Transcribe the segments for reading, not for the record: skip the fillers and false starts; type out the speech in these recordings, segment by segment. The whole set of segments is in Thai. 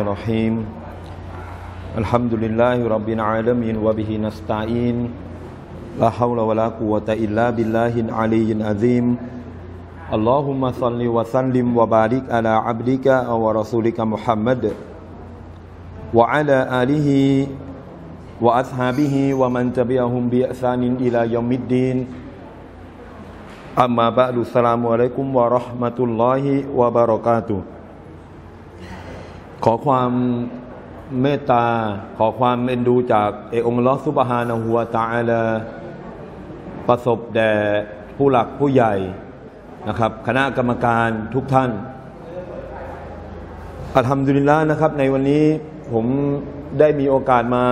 الرحيم الحمد لله رب العالمين وبه نستعين لا حول ولا قوة إلا بالله العلي العظيم اللهم صل وسلم وبارك على عبدك ورسولك محمد وعلى آله وأصحابه ومن تبعهم بإحسان إلى يوم الدين أما بعد السلام عليكم ورحمة الله وبركاتهขอความเมตตาขอความเอ็นดูจากองค์อัลเลาะห์ซุบฮานะฮูวะตะอาลาประสบแด่ผู้หลักผู้ใหญ่นะครับคณะกรรมการทุกท่านอัลฮัมดุลิลละห์นะครับในวันนี้ผมได้มีโอกาสมา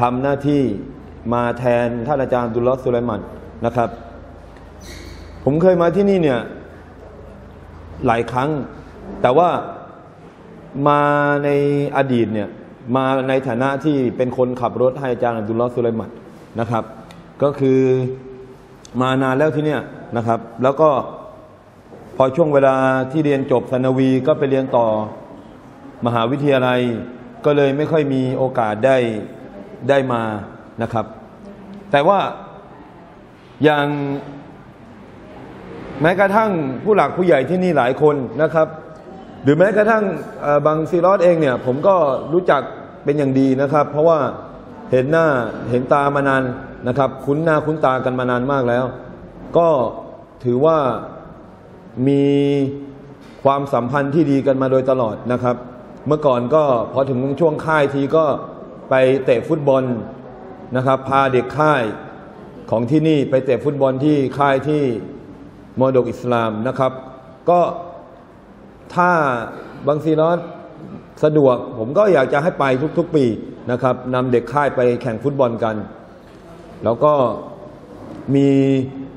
ทำหน้าที่มาแทนท่านอาจารย์ดุลลอฮ์สุไลมันนะครับผมเคยมาที่นี่เนี่ยหลายครั้งแต่ว่ามาในอดีตเนี่ยมาในฐานะที่เป็นคนขับรถให้อาจารย์ดุลลอฮ์สุไลมันนะครับก็คือมานานแล้วที่เนี่ยนะครับแล้วก็พอช่วงเวลาที่เรียนจบสันนวีก็ไปเรียนต่อมหาวิทยาลัยก็เลยไม่ค่อยมีโอกาสได้มานะครับแต่ว่าอย่างแม้กระทั่งผู้หลักผู้ใหญ่ที่นี่หลายคนนะครับหรือแม้กระทั่งบางซีรอดเองเนี่ยผมก็รู้จักเป็นอย่างดีนะครับเพราะว่าเห็นหน้าเห็นตามานานนะครับคุ้นหน้าคุ้นตากันมานานมากแล้วก็ถือว่ามีความสัมพันธ์ที่ดีกันมาโดยตลอดนะครับเมื่อก่อนก็พอถึงช่วงค่ายทีก็ไปเตะฟุตบอลนะครับพาเด็กค่ายของที่นี่ไปเตะฟุตบอลที่ค่ายที่มรดกอิสลามนะครับก็ถ้าบางซีรอดสะดวกผมก็อยากจะให้ไปทุกๆปีนะครับนำเด็กค่ายไปแข่งฟุตบอลกันแล้วก็มี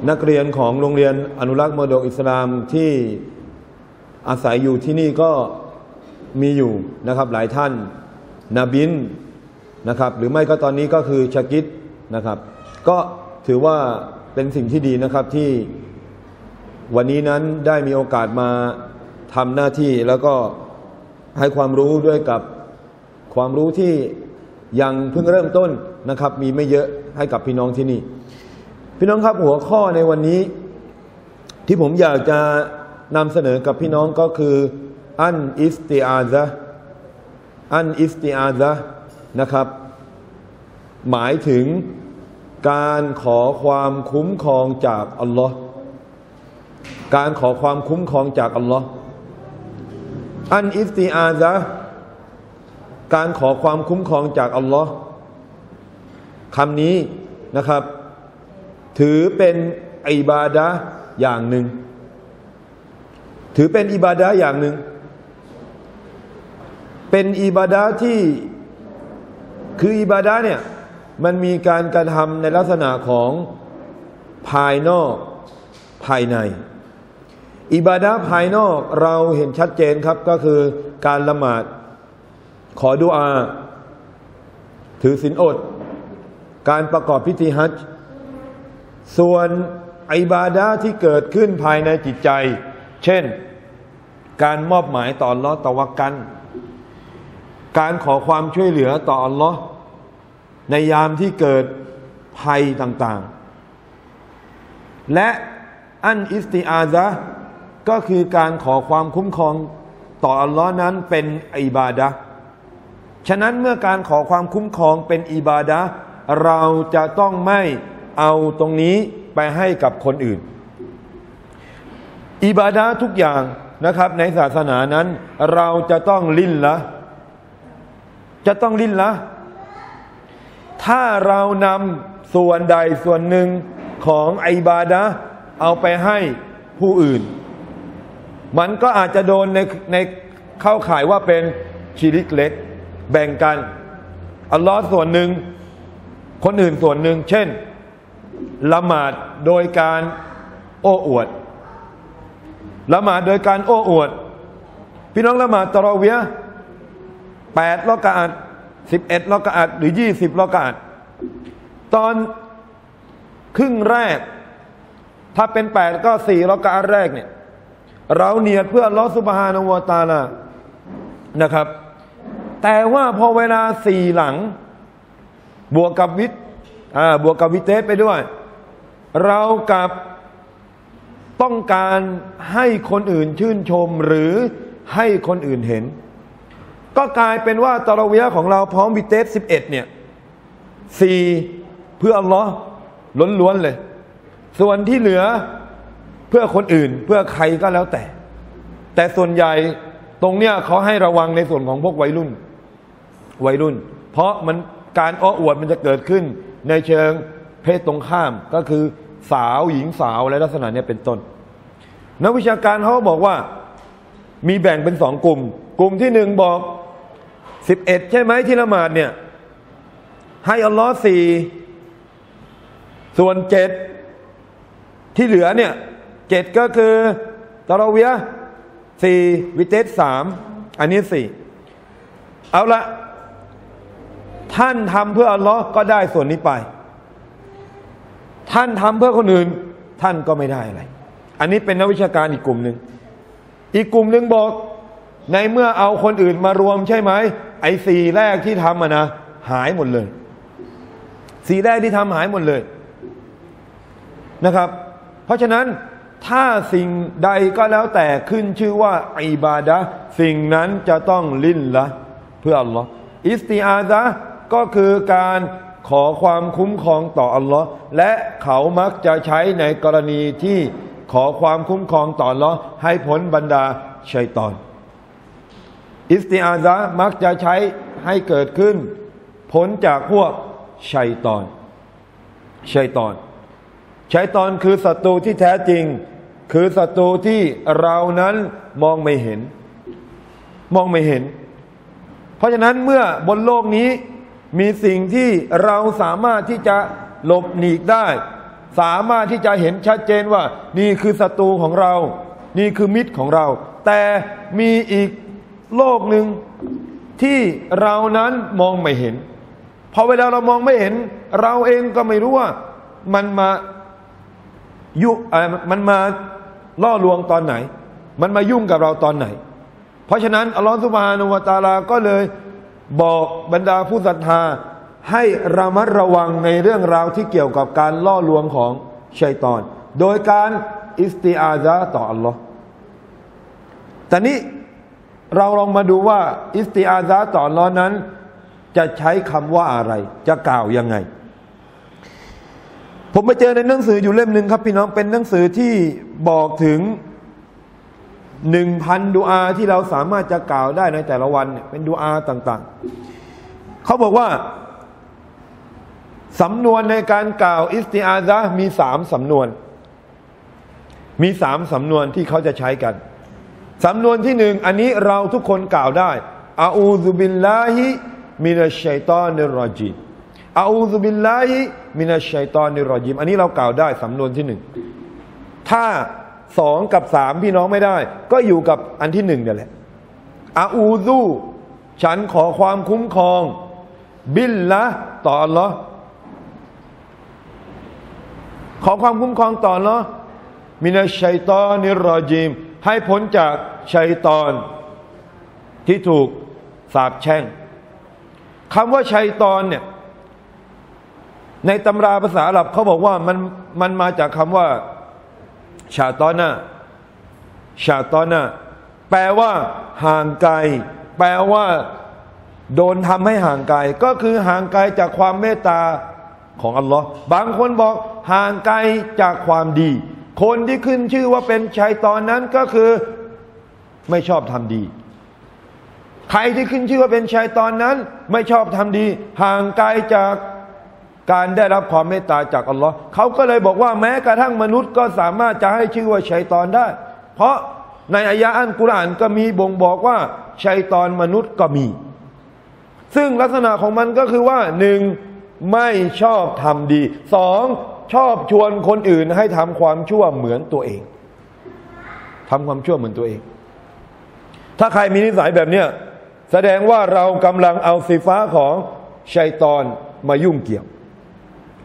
นักเรียนของโรงเรียนอนุรักษ์มรดกอิสลามที่อาศัยอยู่ที่นี่ก็มีอยู่นะครับหลายท่านนาบินนะครับหรือไม่ก็ตอนนี้ก็คือชากิดนะครับก็ถือว่าเป็นสิ่งที่ดีนะครับที่วันนี้นั้นได้มีโอกาสมาทำหน้าที่แล้วก็ให้ความรู้ด้วยกับความรู้ที่ยังเพิ่งเริ่มต้นนะครับมีไม่เยอะให้กับพี่น้องที่นี่พี่น้องครับหัวข้อในวันนี้ที่ผมอยากจะนำเสนอกับพี่น้องก็คืออันอิสติอาซะนะครับหมายถึงการขอความคุ้มครองจากอัลลอฮ์การขอความคุ้มครองจากอัลลอฮ์อันอิสติอาซะการขอความคุ้มครองจากอัลลอฮ์คำนี้นะครับถือเป็นอิบาดะห์อย่างหนึ่งถือเป็นอิบาดะห์อย่างหนึ่งเป็นอิบาดะห์ที่คืออิบาดะห์เนี่ยมันมีการกระทำในลักษณะของภายนอกภายในอิบาดะห์ภายนอกเราเห็นชัดเจนครับก็คือการละหมาดขอดุอาถือศีลอดการประกอบพิธีฮัจญ์ส่วนอิบาดะห์ที่เกิดขึ้นภายในจิตใจเช่นการมอบหมายต่ออัลเลาะห์ตะวักกัลการขอความช่วยเหลือต่ออัลเลาะห์ในยามที่เกิดภัยต่างๆและอันอิสติอาซะห์ก็คือการขอความคุ้มครองต่ออัลเลาะห์นั้นเป็นอิบาดะห์ฉะนั้นเมื่อการขอความคุ้มครองเป็นอิบาดะห์เราจะต้องไม่เอาตรงนี้ไปให้กับคนอื่นอิบาดะห์ทุกอย่างนะครับในศาสนานั้นเราจะต้องลิ้นละจะต้องลิ้นละถ้าเรานำส่วนใดส่วนหนึ่งของอิบาดะห์เอาไปให้ผู้อื่นมันก็อาจจะโดนในเข้าข่ายว่าเป็นชิริกเล็กแบ่งกันอัลลอฮ์ส่วนหนึ่งคนอื่นส่วนหนึ่งเช่นละหมาดโดยการโอ้อวดละหมาดโดยการโอ้อวดพี่น้องละหมาดตะเราะเวียห์8รอกะอัต11รอกะอัตหรือ20รอกะอัตตอนครึ่งแรกถ้าเป็น8ก็4รอกะอัตแรกเนี่ยเราเนียดเพื่ออัลเลาะห์ซุบฮานะฮูวะตะอาลานะครับ แต่ว่าพอเวลาสี่หลังบวกกับวิเทสไปด้วยเรากับต้องการให้คนอื่นชื่นชมหรือให้คนอื่นเห็นก็กลายเป็นว่าตะเราะเวียห์ของเราพร้อมวิเทส11เนี่ยสี่เพื่ออัลลอฮ์ล้วนๆเลยส่วนที่เหลือเพื่อคนอื่นเพื่อใครก็แล้วแต่แต่ส่วนใหญ่ตรงเนี้ยเขาให้ระวังในส่วนของพวกวัยรุ่นเพราะมันการอ้ออวดมันจะเกิดขึ้นในเชิงเพศตรงข้ามก็คือสาวหญิงสาวและลักษณะเนี้ยเป็นต้นนักวิชาการเขาบอกว่ามีแบ่งเป็นสองกลุ่มกลุ่มที่หนึ่งบอก11ใช่ไหมที่ละหมาดเนี่ยให้อัลลอฮ์สี่ส่วน7ที่เหลือเนี่ย7ก็คือตะเราะเวียห์4วิเทส3อันนี้4เอาละท่านทำเพื่ออัลลอฮ์ก็ได้ส่วนนี้ไปท่านทำเพื่อคนอื่นท่านก็ไม่ได้อะไรอันนี้เป็นนักวิชาการอีกกลุ่มหนึ่งบอกในเมื่อเอาคนอื่นมารวมใช่ไหมไอ้4แรกที่ทำนะหายหมดเลย4แรกที่ทำหายหมดเลยนะครับเพราะฉะนั้นถ้าสิ่งใดก็แล้วแต่ขึ้นชื่อว่าอิบาดะห์สิ่งนั้นจะต้องลิ้นละเพื่ออัลลอฮ์อิสติอาซะห์ก็คือการขอความคุ้มครองต่ออัลลอฮ์และเขามักจะใช้ในกรณีที่ขอความคุ้มครองต่ออัลลอฮ์ให้พ้นบรรดาชัยฏอนอิสติอาซะห์มักจะใช้ให้เกิดขึ้นพ้นจากพวกชัยฏอนคือศัตรูที่แท้จริงคือศัตรูที่เรานั้นมองไม่เห็นเพราะฉะนั้นเมื่อบนโลกนี้มีสิ่งที่เราสามารถที่จะหลบหนีได้สามารถที่จะเห็นชัดเจนว่านี่คือศัตรูของเรานี่คือมิตรของเราแต่มีอีกโลกหนึ่งที่เรานั้นมองไม่เห็นพอเวลาเรามองไม่เห็นเราเองก็ไม่รู้ว่ามันมาล่อลวงตอนไหนมันมายุ่งกับเราตอนไหนเพราะฉะนั้นอัลลอฮฺซุบฮานะฮูวะตะอาลาก็เลยบอกบรรดาผู้ศรัทธาให้ระมัดระวังในเรื่องราวที่เกี่ยวกับการล่อลวงของชัยฏอนโดยการอิสติอาซะห์ต่ออัลลอฮฺแต่นี้เราลองมาดูว่าอิสติอาซะห์ต่ออัลลอฮฺนั้นจะใช้คำว่าอะไรจะกล่าวยังไงผมไปเจอในหนังสืออยู่เล่มหนึ่งครับพี่น้องเป็นหนังสือที่บอกถึง 1,000 ดุอาที่เราสามารถจะกล่าวได้ในแต่ละวันเป็นดุอาต่างๆเขาบอกว่าสำนวนในการกล่าวอิสติอาซะห์มี3สำนวนมี3สำนวนที่เขาจะใช้กันสำนวนที่1อันนี้เราทุกคนกล่าวได้อาอูซุบิลลาฮิมินัชชัยฏอนิรรอญีมอาอูซุบิลลาฮิมินัชชัยฏอนิรรอญีมอันนี้เรากล่าวได้สำนวนที่1ถ้า2กับ3พี่น้องไม่ได้ก็อยู่กับอันที่1นี่แหละอาอูซุฉันขอความคุ้มครองบิลละต่ออัลลอฮ์ขอความคุ้มครองต่ออัลลอฮ์มินัชชัยฏอนิรรอญีมให้พ้นจากชัยฏอนที่ถูกสาปแช่งคำว่าชัยฏอนเนี่ยในตำราภาษาอาหรับเขาบอกว่ามันมาจากคำว่าชาตอนะแปลว่าห่างไกลแปลว่าโดนทำให้ห่างไกลก็คือห่างไกลจากความเมตตาของอัลลอฮ์บางคนบอกห่างไกลจากความดีคนที่ขึ้นชื่อว่าเป็นชัยฏอนนั้นก็คือไม่ชอบทำดีใครที่ขึ้นชื่อว่าเป็นชัยฏอนนั้นไม่ชอบทำดีห่างไกลจากการได้รับความเมตตาจากอัลลอฮ์เขาก็เลยบอกว่าแม้กระทั่งมนุษย์ก็สามารถจะให้ชื่อว่าชัยฏอนได้เพราะในอายะห์อัลกุรอานก็มีบ่งบอกว่าชัยฏอนมนุษย์ก็มีซึ่งลักษณะของมันก็คือว่า 1. ไม่ชอบทำดี 2. ชอบชวนคนอื่นให้ทำความชั่วเหมือนตัวเองถ้าใครมีนิสัยแบบเนี้ยแสดงว่าเรากำลังเอาสีฟ้าของชัยฏอนมายุ่งเกี่ยว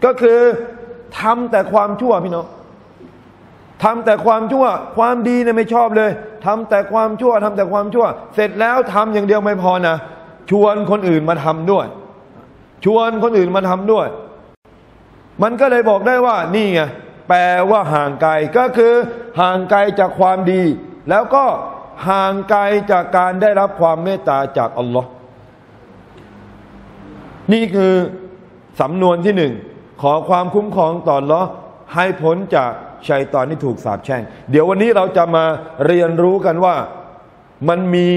ก็คือทำแต่ความชั่วพี่น้องทำแต่ความชั่วความดีเนี่ยไม่ชอบเลยทำแต่ความชั่วเสร็จแล้วทำอย่างเดียวไม่พอนะ ชวนคนอื่นมาทำด้วยชวนคนอื่นมาทำด้วยมันก็เลยบอกได้ว่านี่ไงแปลว่าห่างไกลก็คือห่างไกลจากความดีแล้วก็ห่างไกลจากการได้รับความเมตตาจากอัลลอฮ์นี่คือสำนวนที่หนึ่งขอความคุ้มครองต่ออัลลอฮ์ให้พ้นจากชัยฏอนที่ถูกสาปแช่งเดี๋ยววันนี้เราจะมาเรียนรู้กันว่ามันมี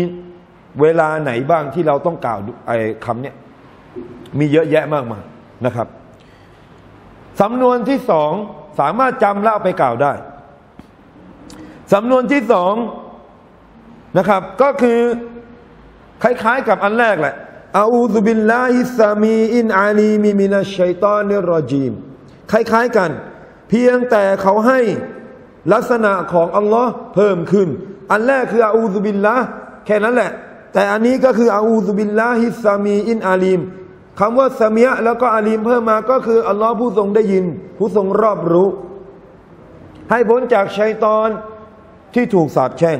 เวลาไหนบ้างที่เราต้องกล่าวไอ้คำเนี้ยมีเยอะแยะมากมายนะครับสำนวนที่สองสามารถจำแล้วไปกล่าวได้สำนวนที่สองนะครับก็คือคล้ายๆกับอันแรกแหละอาอูซุบิลลาฮิสซามีอินอาลีมิมินัชชัยฏอนิรรอญีมคล้ายๆกันเพียงแต่เขาให้ลักษณะของอัลลอฮ์เพิ่มขึ้นอันแรกคืออาอูซุบิลลาห์แค่นั้นแหละแต่อันนี้ก็คืออาอูซุบิลลาฮิสซามีอินอาลีมคำว่าซามีอะห์แล้วก็อาลีมเพิ่มมาก็คืออัลลอฮ์ผู้ทรงได้ยินผู้ทรงรอบรู้ให้พ้นจากชัยฏอนที่ถูกสาปแช่ง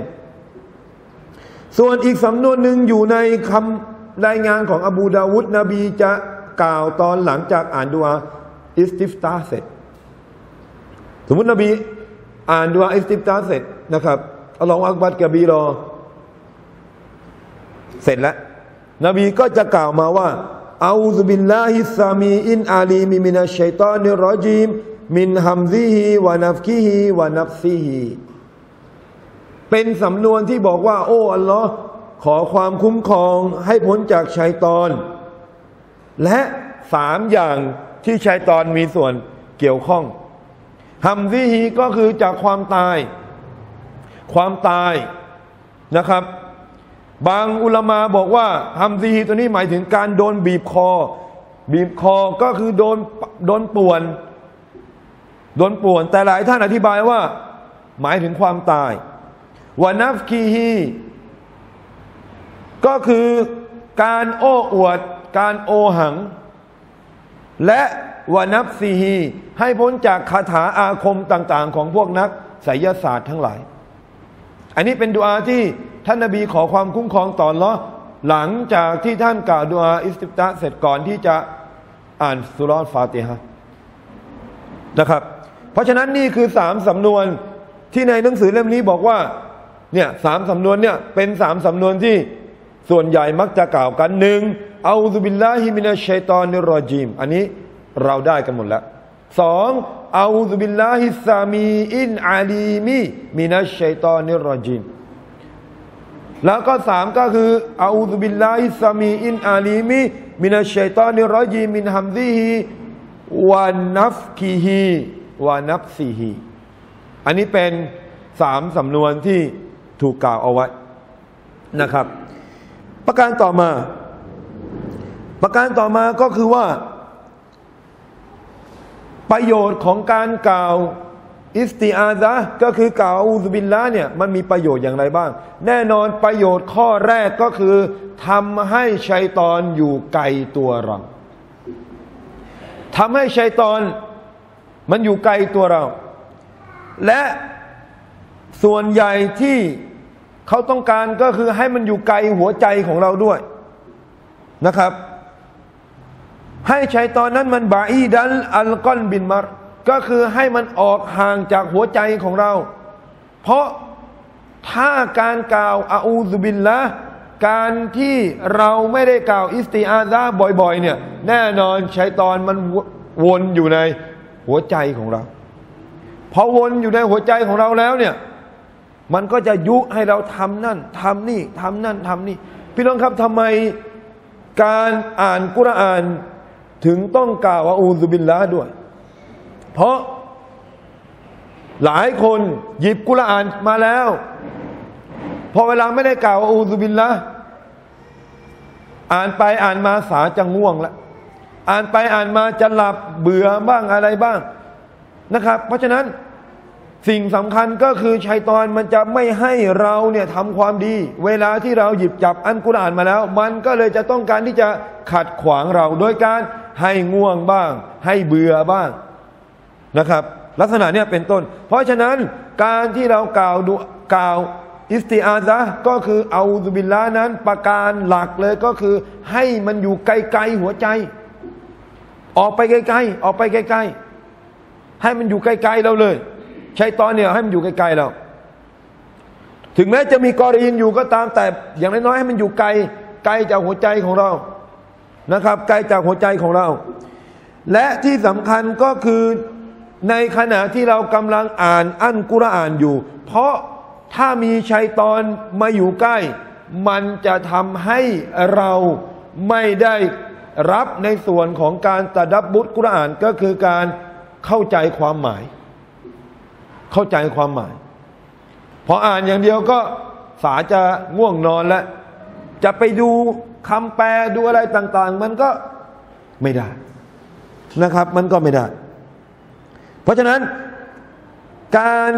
ส่วนอีกสำนวนหนึ่งอยู่ในคำรายงานของอบูดาวุดนบีจะกล่าวตอนหลังจากอ่านดุอาอิสติฟตาห์เสร็จสมมุตินบีอ่านดุอาอิสติฟตาห์เสร็จนะครับอัลลอฮุอักบัรกะบีรอเสร็จแล้วนบีก็จะกล่าวมาว่าอาอูซุบิลลาฮิสซามีอินอาลีมิมินัชชัยฏอนิรรอญีมมินฮัมซิฮิวะนัฟคิฮิวะนัฟซิฮิเป็นสำนวนที่บอกว่าโอ้อัลลอฮ์ขอความคุ้มครองให้พ้นจากชัยฏอนและสามอย่างที่ชัยฏอนมีส่วนเกี่ยวข้องฮัมซิฮิก็คือจากความตายนะครับบางอุลามาบอกว่าฮัมซิฮิตัวนี้หมายถึงการโดนบีบคอก็คือโดนป่วนแต่หลายท่านอธิบายว่าหมายถึงความตายวานัฟคีฮีก็คือการโอ้อวดการโอหังและวานัฟซีฮีให้พ้นจากคาถาอาคมต่างๆของพวกนักไสยศาสตร์ทั้งหลายอันนี้เป็นดุอาที่ท่านนบีขอความคุ้มครองต่ออัลเลาะห์หลังจากที่ท่านกล่าวดุอาอิสติฟตาห์เสร็จก่อนที่จะอ่านซูเราะห์ฟาติฮะห์นะครับเพราะฉะนั้นนี่คือสามสำนวนที่ในหนังสือเล่มนี้บอกว่าเนี่ยสามสำนวนเนี่ยเป็นสามสำนวนที่ส่วนใหญ่มักจะกล่าวกันหนึ่งอาอูซุบิลลาฮิมินัชชัยฏอนิรรอญีมอันนี้เราได้กันหมดแล้วสองอาอูซุบิลลาฮิสซามีอินอาลีมิมินัชชัยฏอนิรรอญีมแล้วก็สามก็คืออาอูซุบิลลาฮิสซามีอินอาลีมิมินัชชัยฏอนิรรอญีมมินฮัมซิฮิวะนัฟคิฮิวะนัฟซิฮิอันนี้เป็นสามสำนวนที่ถูกกล่าวเอาไว้นะครับประการต่อมาก็คือว่าประโยชน์ของการกล่าวอิสติอาซะห์ก็คือกล่าวอูซุบิลลาห์เนี่ยมันมีประโยชน์อย่างไรบ้างแน่นอนประโยชน์ข้อแรกก็คือทำให้ชัยฏอนอยู่ไกลตัวเราทำให้ชัยฏอนมันอยู่ไกลตัวเราและส่วนใหญ่ที่เขาต้องการก็คือให้มันอยู่ไกลหัวใจของเราด้วยนะครับให้ชัยฏอนนั้นมันบาอีดันอัลกอนบินมัรก็คือให้มันออกห่างจากหัวใจของเราเพราะถ้าการกล่าวอาอูซุบิลละการที่เราไม่ได้กล่าวอิสติอาซะห์บ่อยๆเนี่ยแน่นอนชัยฏอนมันวนอยู่ในหัวใจของเราพอวนอยู่ในหัวใจของเราแล้วเนี่ยมันก็จะยุให้เราทำนั่นทำนี่ทำนั่นทำนี่พี่น้องครับทำไมการอ่านกุรอานถึงต้องกล่าวอาอูซุบิลลาห์ด้วยเพราะหลายคนหยิบกุรอานมาแล้วพอเวลาไม่ได้กล่าวอาอูซุบิลลาห์อ่านไปอ่านมาสาจะง่วงแล้วอ่านไปอ่านมาจะหลับเบื่อบ้างอะไรบ้างนะครับเพราะฉะนั้นสิ่งสำคัญก็คือชัยฏอนมันจะไม่ให้เราเนี่ยทำความดีเวลาที่เราหยิบจับอัลกุรอานมาแล้วมันก็เลยจะต้องการที่จะขัดขวางเราโดยการให้ง่วงบ้างให้เบื่อบ้างนะครับลักษณะเนี่ยเป็นต้นเพราะฉะนั้นการที่เรากล่าว อิสติอาซะห์ก็คือเอาอูซุบิลลาฮ์นั้นประการหลักเลยก็คือให้มันอยู่ไกลๆหัวใจออกไปไกลๆออกไปไกลๆให้มันอยู่ไกลๆเราเลยชัยฏอนเนี่ยให้มันอยู่ไกลๆเราถึงแม้จะมีกอรีนอยู่ก็ตามแต่อย่างน้อยๆให้มันอยู่ไกลไกลจากหัวใจของเรานะครับไกลจากหัวใจของเราและที่สำคัญก็คือในขณะที่เรากำลังอ่านอัลกุรอานอยู่เพราะถ้ามีชัยฏอนมาอยู่ใกล้มันจะทำให้เราไม่ได้รับในส่วนของการตะดับบุรกุรอานก็คือการเข้าใจความหมายเข้าใจความหมายพออ่านอย่างเดียวก็สาจะง่วงนอนแล้วจะไปดูคำแปลดูอะไรต่างๆมันก็ไม่ได้นะครับมันก็ไม่ได้เพราะฉะนั้นการ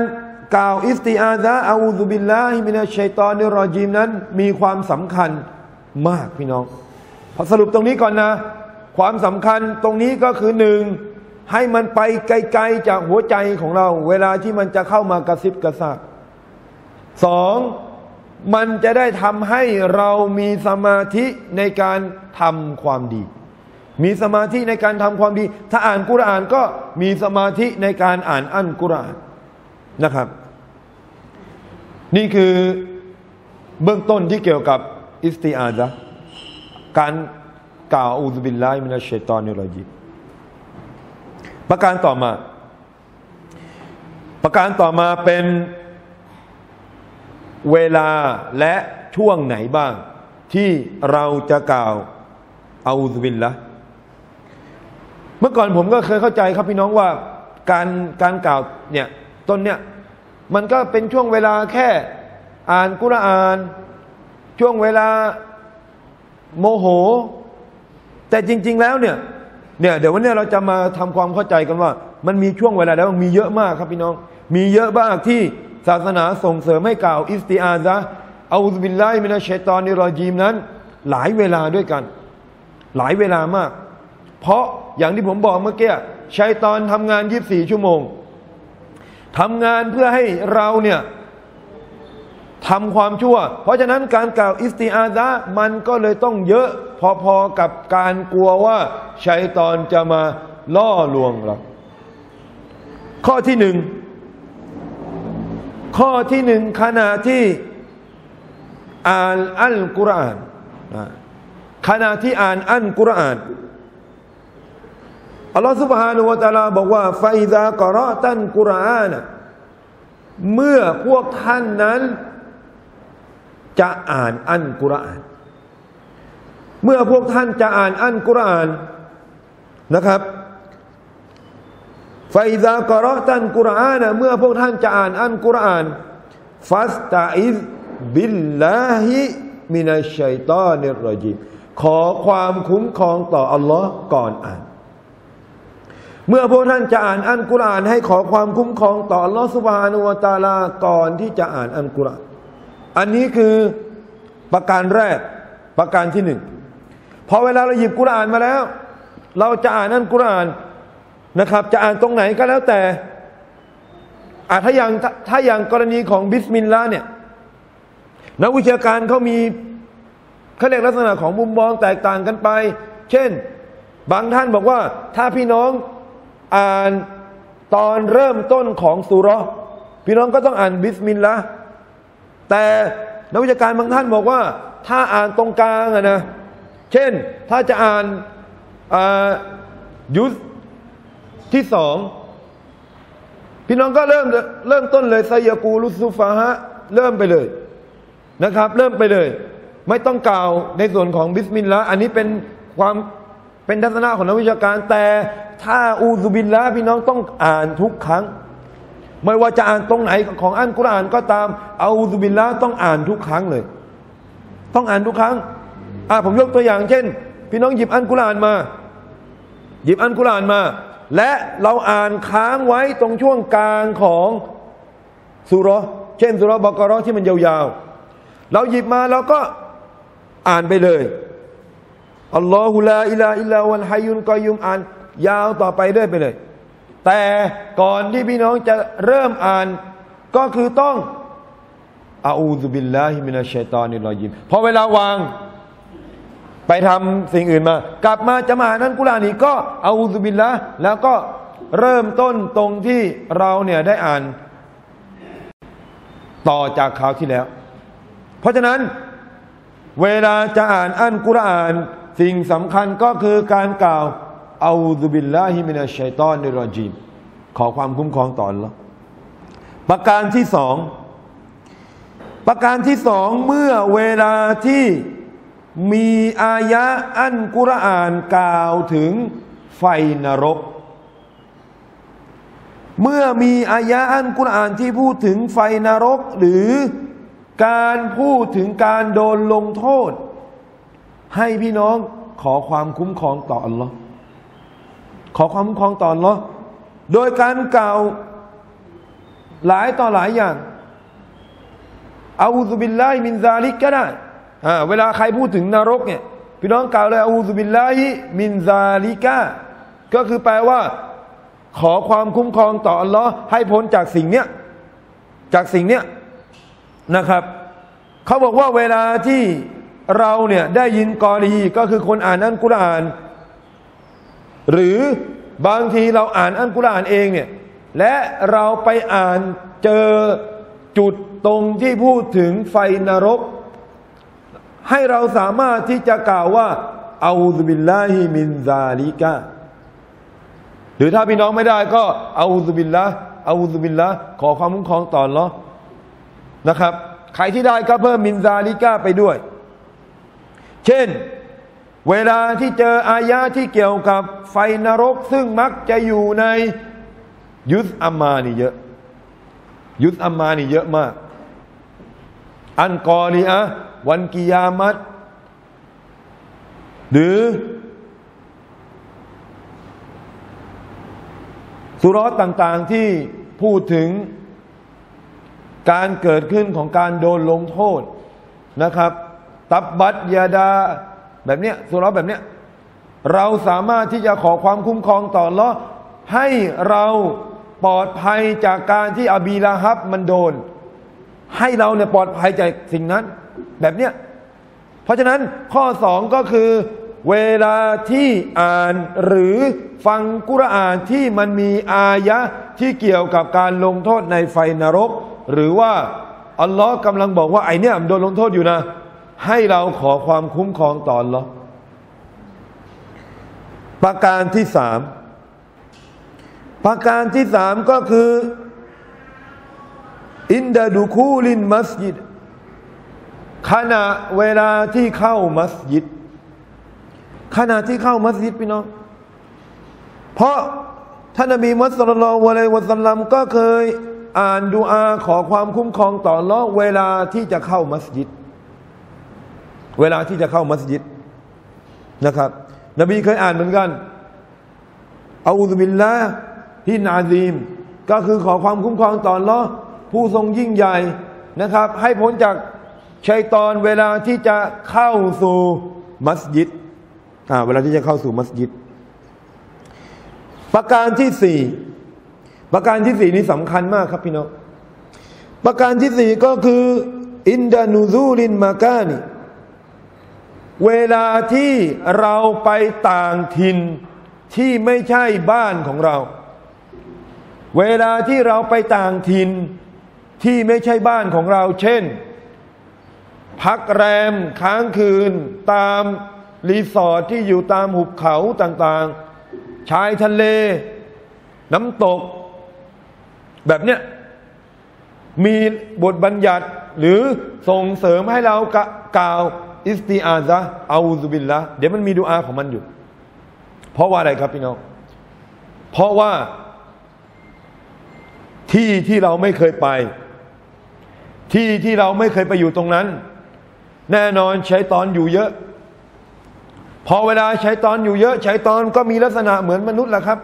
กล่าวอิสติอาซะห์อะอูซุบิลลาฮิมินัชชัยฏอนิรรอญีมนั้นมีความสำคัญมากพี่น้องพอสรุปตรงนี้ก่อนนะความสำคัญตรงนี้ก็คือหนึ่งให้มันไปไกลๆจากหัวใจของเราเวลาที่มันจะเข้ามากระซิบกระซาบสองมันจะได้ทำให้เรามีสมาธิในการทำความดีมีสมาธิในการทำความดีถ้าอ่านกุรอานก็มีสมาธิในการอ่านอัลกุรอานนะครับนี่คือเบื้องต้นที่เกี่ยวกับอิสติอาซะห์การกล่าวอูซุบิลลาฮิมินัชชัยฏอนิรรอญีมประการต่อมาเป็นเวลาและช่วงไหนบ้างที่เราจะกล่าวอะอูซุบิลลาฮ์เมื่อก่อนผมก็เคยเข้าใจครับพี่น้องว่าการกล่าวเนี่ยต้นเนี่ยมันก็เป็นช่วงเวลาแค่อ่านกุรอานช่วงเวลาโมโหแต่จริงๆแล้วเนี่ยเดี๋ยววันนี้เราจะมาทำความเข้าใจกันว่ามันมีช่วงเวลาแล้วมีเยอะมากครับพี่น้องมีเยอะมากที่ศาสนาส่งเสริมให้กล่าวอิสติอาซะห์อะอูซุบิลลาฮิมินัชชัยฏอนิรรอญีมนั้นหลายเวลาด้วยกันหลายเวลามากเพราะอย่างที่ผมบอกเมื่อกี้ชัยฏอนทำงาน24ชั่วโมงทำงานเพื่อให้เราเนี่ยทำความชั่วเพราะฉะนั้นการกล่าวอิสติอาซะห์มันก็เลยต้องเยอะพอๆกับการกลัวว่าชัยฏอนจะมาล่อลวงเราข้อที่หนึ่งขณะที่อ่านอัลกุรอานอัลลอฮฺซุบฮานะฮูวะตะอาลาบอกว่าฟาอิซากะรอตันกุรอานเมื่อพวกท่านนั้นจะอ่านอัลกุรอานนะครับฟาอิซากะรอตันกุรอานเมื่อพวกท่านจะอ่านอัลกุรอานฟัสตะอิซบิลลาฮิมินัชชัยฏอนิรรอญีมขอความคุ้มครองต่ออัลลอฮ์ก่อนอ่านเมื่อพวกท่านจะอ่านอัลกุรอานให้ขอความคุ้มครองต่ออัลลอฮ์ซุบฮานะฮูวะตะอาลาก่อนที่จะอ่านอัลกุรอานอันนี้คือประการแรกประการที่หนึ่งพอเวลาเราหยิบกุรอานมาแล้วเราจะอ่านอัลกุรอานนะครับจะอ่านตรงไหนก็แล้วแต่ถ้าอย่างกรณีของบิสมิลลาห์เนี่ยนักวิชาการเขามีเขาเรียกลักษณะของมุมมองแตกต่างกันไปเช่นบางท่านบอกว่าถ้าพี่น้องอ่านตอนเริ่มต้นของซูเราะห์พี่น้องก็ต้องอ่านบิสมิลลาห์แต่นักวิชาการบางท่านบอกว่าถ้าอ่านตรงกลางนะเช่นถ้าจะอ่านยุสที่สองพี่น้องก็เริ่มต้นเลยไซยะกูลุซุฟะฮะเริ่มไปเลยนะครับเริ่มไปเลยไม่ต้องกล่าวในส่วนของบิสมิลลาห์อันนี้เป็นความเป็นทัศนะของนักวิชาการแต่ถ้าอูซุบิลลาฮ์พี่น้องต้องอ่านทุกครั้งไม่ว่าจะอ่านตรงไหนของอัลกุรอานก็ตามอูซุบิลลาฮ์ต้องอ่านทุกครั้งเลยต้องอ่านทุกครั้งผมยกตัวอย่างเช่นพี่น้องหยิบอัลกุรอานมาและเราอ่านค้างไว้ตรงช่วงกลางของซูเราะห์เช่นซูเราะห์บะเกาะเราะห์ที่มันยาวๆเราหยิบมาเราก็อ่านไปเลยอัลลอฮุลาอิลาอิลลาวัลฮัยยุลกอยยุมอ่านยาวต่อไปเรื่อยไปเลยแต่ก่อนที่พี่น้องจะเริ่มอ่านก็คือต้อง อาอูซุบิลลาฮิมินัชชัยฏอนิรรอญีมพอเวลาวางไปทำสิ่งอื่นมากลับมาจะมานั้นกุรอานอีกก็อาอูซุบิลลาห์แล้วก็เริ่มต้นตรงที่เราเนี่ยได้อ่านต่อจากคราวที่แล้วเพราะฉะนั้นเวลาจะอ่านอัลกุรอานสิ่งสำคัญก็คือการกล่าวอาอูซุบิลลาฮิมินัชชัยฏอนิรรอญีมขอความคุ้มครองต่ออัลเลาะห์ประการที่สองเมื่อเวลาที่มีอายะอัลกุรอานกล่าวถึงไฟนรกเมื่อมีอายะอัลกุรอานที่พูดถึงไฟนรกหรือการพูดถึงการโดนลงโทษให้พี่น้องขอความคุ้มครองต่ออัลเลาะห์โดยการกล่าวหลายต่อหลายอย่างอาอูซุบิลลาฮิมินซาลิกก็ได้เวลาใครพูดถึงนรกเนี่ยพี่น้องกล่าวเลยอาอูซุบิลลาฮิมินซาลิกะก็คือแปลว่าขอความคุ้มครองต่ออัลเลาะห์ให้พ้นจากสิ่งเนี้ยนะครับเขาบอกว่าเวลาที่เราเนี่ยได้ยินกอรีก็คือคนอ่านอัลกุรอานหรือบางทีเราอ่านอัลกุรอานเองเนี่ยและเราไปอ่านเจอจุดตรงที่พูดถึงไฟนรกให้เราสามารถที่จะกล่าวว่าอาอูซุบิลลาฮิมินซาลิกะหรือถ้าพี่น้องไม่ได้ก็อาอูซุบิลลาห์ขอความคุ้มครองต่ออัลเลาะห์นะครับใครที่ได้ก็เพิ่มมินซาลิกะไปด้วยเช่นเวลาที่เจออายะที่เกี่ยวกับไฟนรกซึ่งมักจะอยู่ในยุสอัมมานี่เยอะมากอันกอรีอะวันกิยามัตหรือสุเราะห์ต่างๆที่พูดถึงการเกิดขึ้นของการโดนลงโทษนะครับตับบัตยาดาแบบเนี้ยสุเราะห์แบบเนี้ยเราสามารถที่จะขอความคุ้มครองต่ออัลเลาะห์ให้เราปลอดภัยจากการที่อบีละฮับมันโดนให้เราเนี่ยปลอดภัยจากสิ่งนั้นแบบเนี้ยเพราะฉะนั้นข้อสองก็คือเวลาที่อ่านหรือฟังกุรอานที่มันมีอายะที่เกี่ยวกับการลงโทษในไฟนรกหรือว่าอัลลอฮ์กำลังบอกว่าไอ้เนี่ยมันโดนลงโทษอยู่นะให้เราขอความคุ้มครองต่ออัลลอฮ์ประการที่สามก็คืออินดะดูคูลินมัสยิดขณะเวลาที่เข้ามัสยิดพี่น้องเพราะท่านนบีมุฮัมมัดศ็อลลัลลอฮุอะลัยฮิวะซัลลัมก็เคยอ่านดุอาขอความคุ้มครองต่ออัลเลาะห์เวลาที่จะเข้ามัสยิดนะครับนบีเคยอ่านเหมือนกันอาอูซุบิลลาฮินอาซีมก็คือขอความคุ้มครองต่ออัลเลาะห์ผู้ทรงยิ่งใหญ่นะครับให้พ้นจากชัยฏอนเวลาที่จะเข้าสู่มัสยิดประการที่สี่นี่สำคัญมากครับพี่น้องประการที่สี่ก็คืออินดานูซูลินมากานิเวลาที่เราไปต่างถิ่นที่ไม่ใช่บ้านของเราเวลาที่เราไปต่างถิ่นที่ไม่ใช่บ้านของเราเช่นพักแรมค้างคืนตามรีสอร์ทที่อยู่ตามหุบเขาต่างๆชายทะเลน้ำตกแบบเนี้ยมีบทบัญญัติหรือส่งเสริมให้เรากล่าวอิสติอาซะห์อาอูซุบิลลาห์เดี๋ยวมันมีดุอาของมันอยู่เพราะว่าอะไรครับพี่น้องเพราะว่าที่เราไม่เคยไปที่เราไม่เคยไปอยู่ตรงนั้นแน่นอนชัยฏอนอยู่เยอะพอเวลาชัยฏอนอยู่เยอะชัยฏอนก็มีลักษณะเหมือนมนุษย์แหละครับ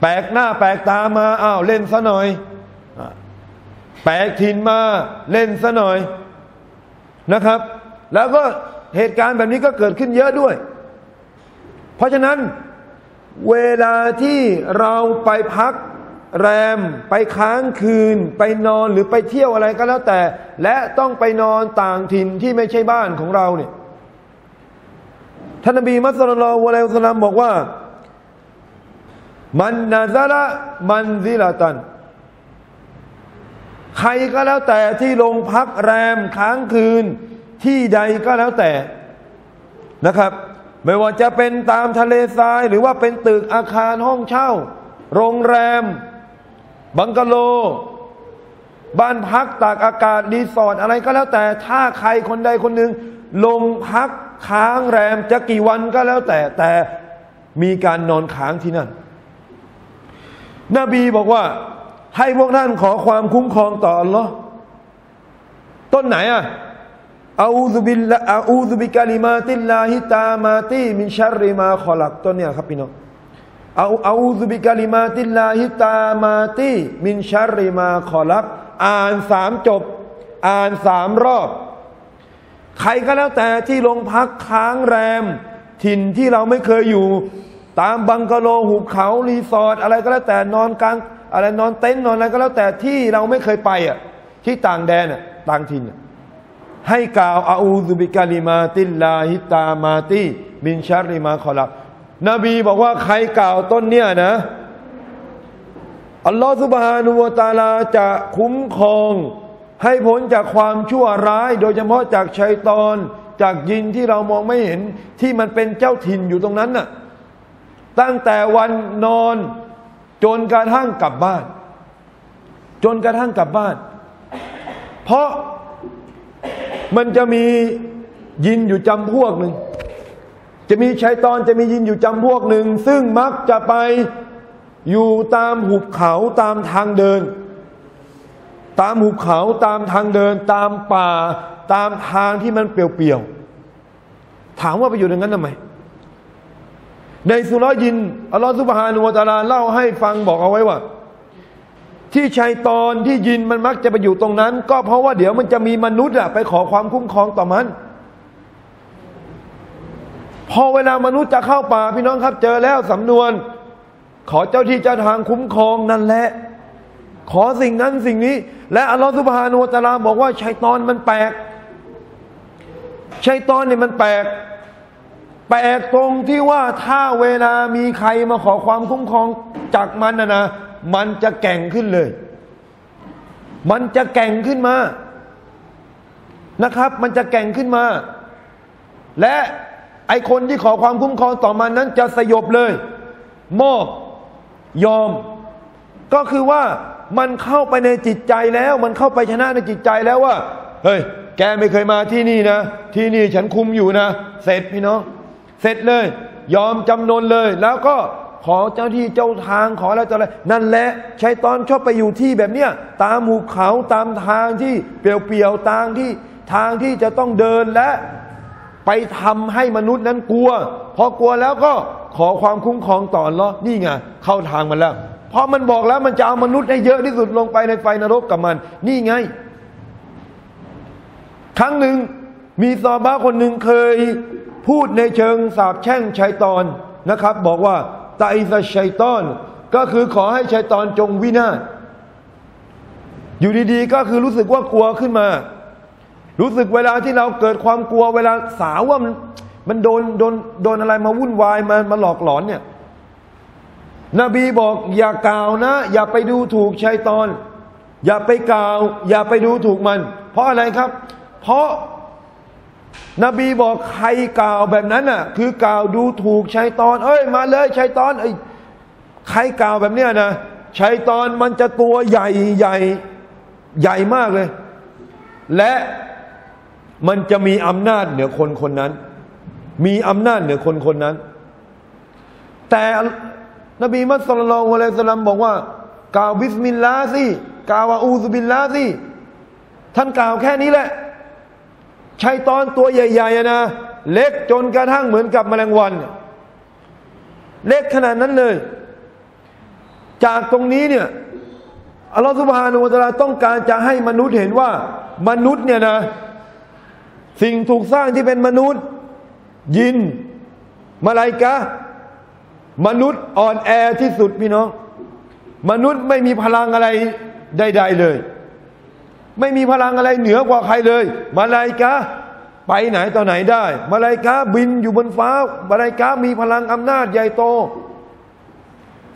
แปลกหน้าแปลกตามาอ้าวเล่นซะหน่อยแปลกถิ่นมาเล่นซะหน่อยนะครับแล้วก็เหตุการณ์แบบนี้ก็เกิดขึ้นเยอะด้วยเพราะฉะนั้นเวลาที่เราไปพัก แรมไปค้างคืนไปนอนหรือไปเที่ยวอะไรก็แล้วแต่และต้องไปนอนต่างถิ่นที่ไม่ใช่บ้านของเราเนี่ยท่านนบีมุฮัมมัด ศ็อลลัลลอฮุอะลัยฮิวะซัลลัมบอกว่ามันนะซะละมันซิละตันใครก็แล้วแต่ที่ลงพักแรมค้างคืนที่ใดก็แล้วแต่นะครับไม่ว่าจะเป็นตามทะเลทรายหรือว่าเป็นตึกอาคารห้องเช่าโรงแรมบังกะโลบ้านพักตากอากาศรีสอร์ทอะไรก็แล้วแต่ถ้าใครคนใดคนหนึ่งลงพักค้างแรมจะกี่วันก็แล้วแต่แต่มีการนอนค้างที่นั่นนบีบอกว่าให้พวกท่านขอความคุ้มครองต่ออัลลอฮ์ต้นไหนอะอาอูซุบิกะลิมาติลลาฮิตามาติมินชัรริมาคอลักต้นเนี่ยครับพี่น้องอาอูซุบิกะลิมาติลลาฮิตามาติมินชัรริมาคอลักอ่านสามจบอ่านสามรอบใครก็แล้วแต่ที่ลงพักค้างแรมถิ่นที่เราไม่เคยอยู่ตามบังกะโลหุบเขารีสอร์ทอะไรก็แล้วแต่นอนกลางอะไรนอนเต็นท์นอนอะไรก็แล้วแต่ที่เราไม่เคยไปอ่ะที่ต่างแดนอ่ะต่างถิ่นให้กล่าวอาอูซุบิกะลิมาติลลาฮิตามาติมินชัรริมาคอลักนบีบอกว่าใครกล่าวต้นเนี่ยนะอัลลอฮฺซุบฮานะฮูวะตะอาลาจะคุ้มครองให้พ้นจากความชั่วร้ายโดยเฉพาะจากชัยฏอนจากยินที่เรามองไม่เห็นที่มันเป็นเจ้าถิ่นอยู่ตรงนั้นน่ะตั้งแต่วันนอนจนกระทั่งกลับบ้านจนกระทั่งกลับบ้านเพราะมันจะมียินอยู่จำพวกหนึ่งจะมีชัยฏอนจะมียินอยู่จำพวกหนึ่งซึ่งมักจะไปอยู่ตามหุบเขาตามทางเดินตามหุบเขาตามทางเดินตามป่าตามทางที่มันเปลี่ยวๆถามว่าไปอยู่ตรงนั้นทำไมในสุรยินอัลลอฮฺซุบฮานะฮูวะตะอาลาเล่าให้ฟังบอกเอาไว้ว่าที่ชัยฏอนที่ยินมันมักจะไปอยู่ตรงนั้นก็เพราะว่าเดี๋ยวมันจะมีมนุษย์อะไปขอความคุ้มครองต่อมันพอเวลามนุษย์จะเข้าป่าพี่น้องครับเจอแล้วสำนวนขอเจ้าที่เจ้าทางคุ้มครองนั่นแหละขอสิ่งนั้นสิ่งนี้และอัลลอฮฺซุบฮานะฮูวะตะอาลาบอกว่าชัยฏอนมันแปลกชัยฏอนเนี่ยมันแปลกตรงที่ว่าถ้าเวลามีใครมาขอความคุ้มครองจากมันนะมันจะแก่งขึ้นเลยมันจะแก่งขึ้นมานะครับมันจะแก่งขึ้นมาและไอคนที่ขอความคุ้มครองต่อมันนั้นจะสยบเลยมอบยอมก็คือว่ามันเข้าไปในจิตใจแล้วมันเข้าไปชนะในจิตใจแล้วว่าเฮ้ยแกไม่เคยมาที่นี่นะที่นี่ฉันคุมอยู่นะเสร็จพี่น้องเสร็จเลยยอมจำนนเลยแล้วก็ขอเจ้าที่เจ้าทางขออะไรต่ออะไรนั่นแหละชัยฏอนชอบไปอยู่ที่แบบเนี้ยตามหุบเขาตามทางที่เปลี่ยวๆทางที่จะต้องเดินและไปทำให้มนุษย์นั้นกลัวพอกลัวแล้วก็ขอความคุ้มครองต่ออัลเลาะห์นี่ไงเข้าทางมันแล้วเพราะมันบอกแล้วมันจะเอามนุษย์ให้เยอะที่สุดลงไปในไฟนรกกับมันนี่ไงครั้งหนึ่งมีซอฮาบะห์คนหนึ่งเคยพูดในเชิงสาปแช่งชัยฏอนนะครับบอกว่าตะอิซะชัยฏอนก็คือขอให้ชัยฏอนจงวินาศอยู่ดีๆก็คือรู้สึกว่ากลัวขึ้นมารู้สึกเวลาที่เราเกิดความกลัวเวลาสาวว่ามันโดนอะไรมาวุ่นวายมาหลอกหลอนเนี่ยนบีบอกอย่ากล่าวนะอย่าไปดูถูกชัยฏอนอย่าไปกล่าวอย่าไปดูถูกมันเพราะอะไรครับเพราะนบีบอกใครกล่าวแบบนั้นน่ะคือกล่าวดูถูกชัยฏอนเอ้ยมาเลยชัยฏอนเอ้ยใครกล่าวแบบเนี้ยนะชัยฏอนมันจะตัวใหญ่มากเลยและมันจะมีอำนาจเหนือคนคนนั้นมีอำนาจเหนือคนคนนั้นแต่นบีมุฮัมมัด ศ็อลลัลลอฮุอะลัยฮิวะซัลลัมบอกว่ากล่าวบิสมิลลาห์สิกล่าวอูซุบิลลาห์สิท่านกล่าวแค่นี้แหละชัยฏอนตัวใหญ่ๆนะเล็กจนกระทั่งเหมือนกับแมลงวันเล็กขนาดนั้นเลยจากตรงนี้เนี่ยอัลลอฮฺซุบฮานะฮูวะตะอาลาต้องการจะให้มนุษย์เห็นว่ามนุษย์เนี่ยนะสิ่งถูกสร้างที่เป็นมนุษย์ยินมลาอิกะฮ์มนุษย์อ่อนแอที่สุดพี่น้อง มนุษย์ไม่มีพลังอะไรใดๆเลยไม่มีพลังอะไรเหนือกว่าใครเลยมาลายกาไปไหนต่อไหนได้มาลายกาบินอยู่บนฟ้ามาลายกามีพลังอำนาจใหญ่โต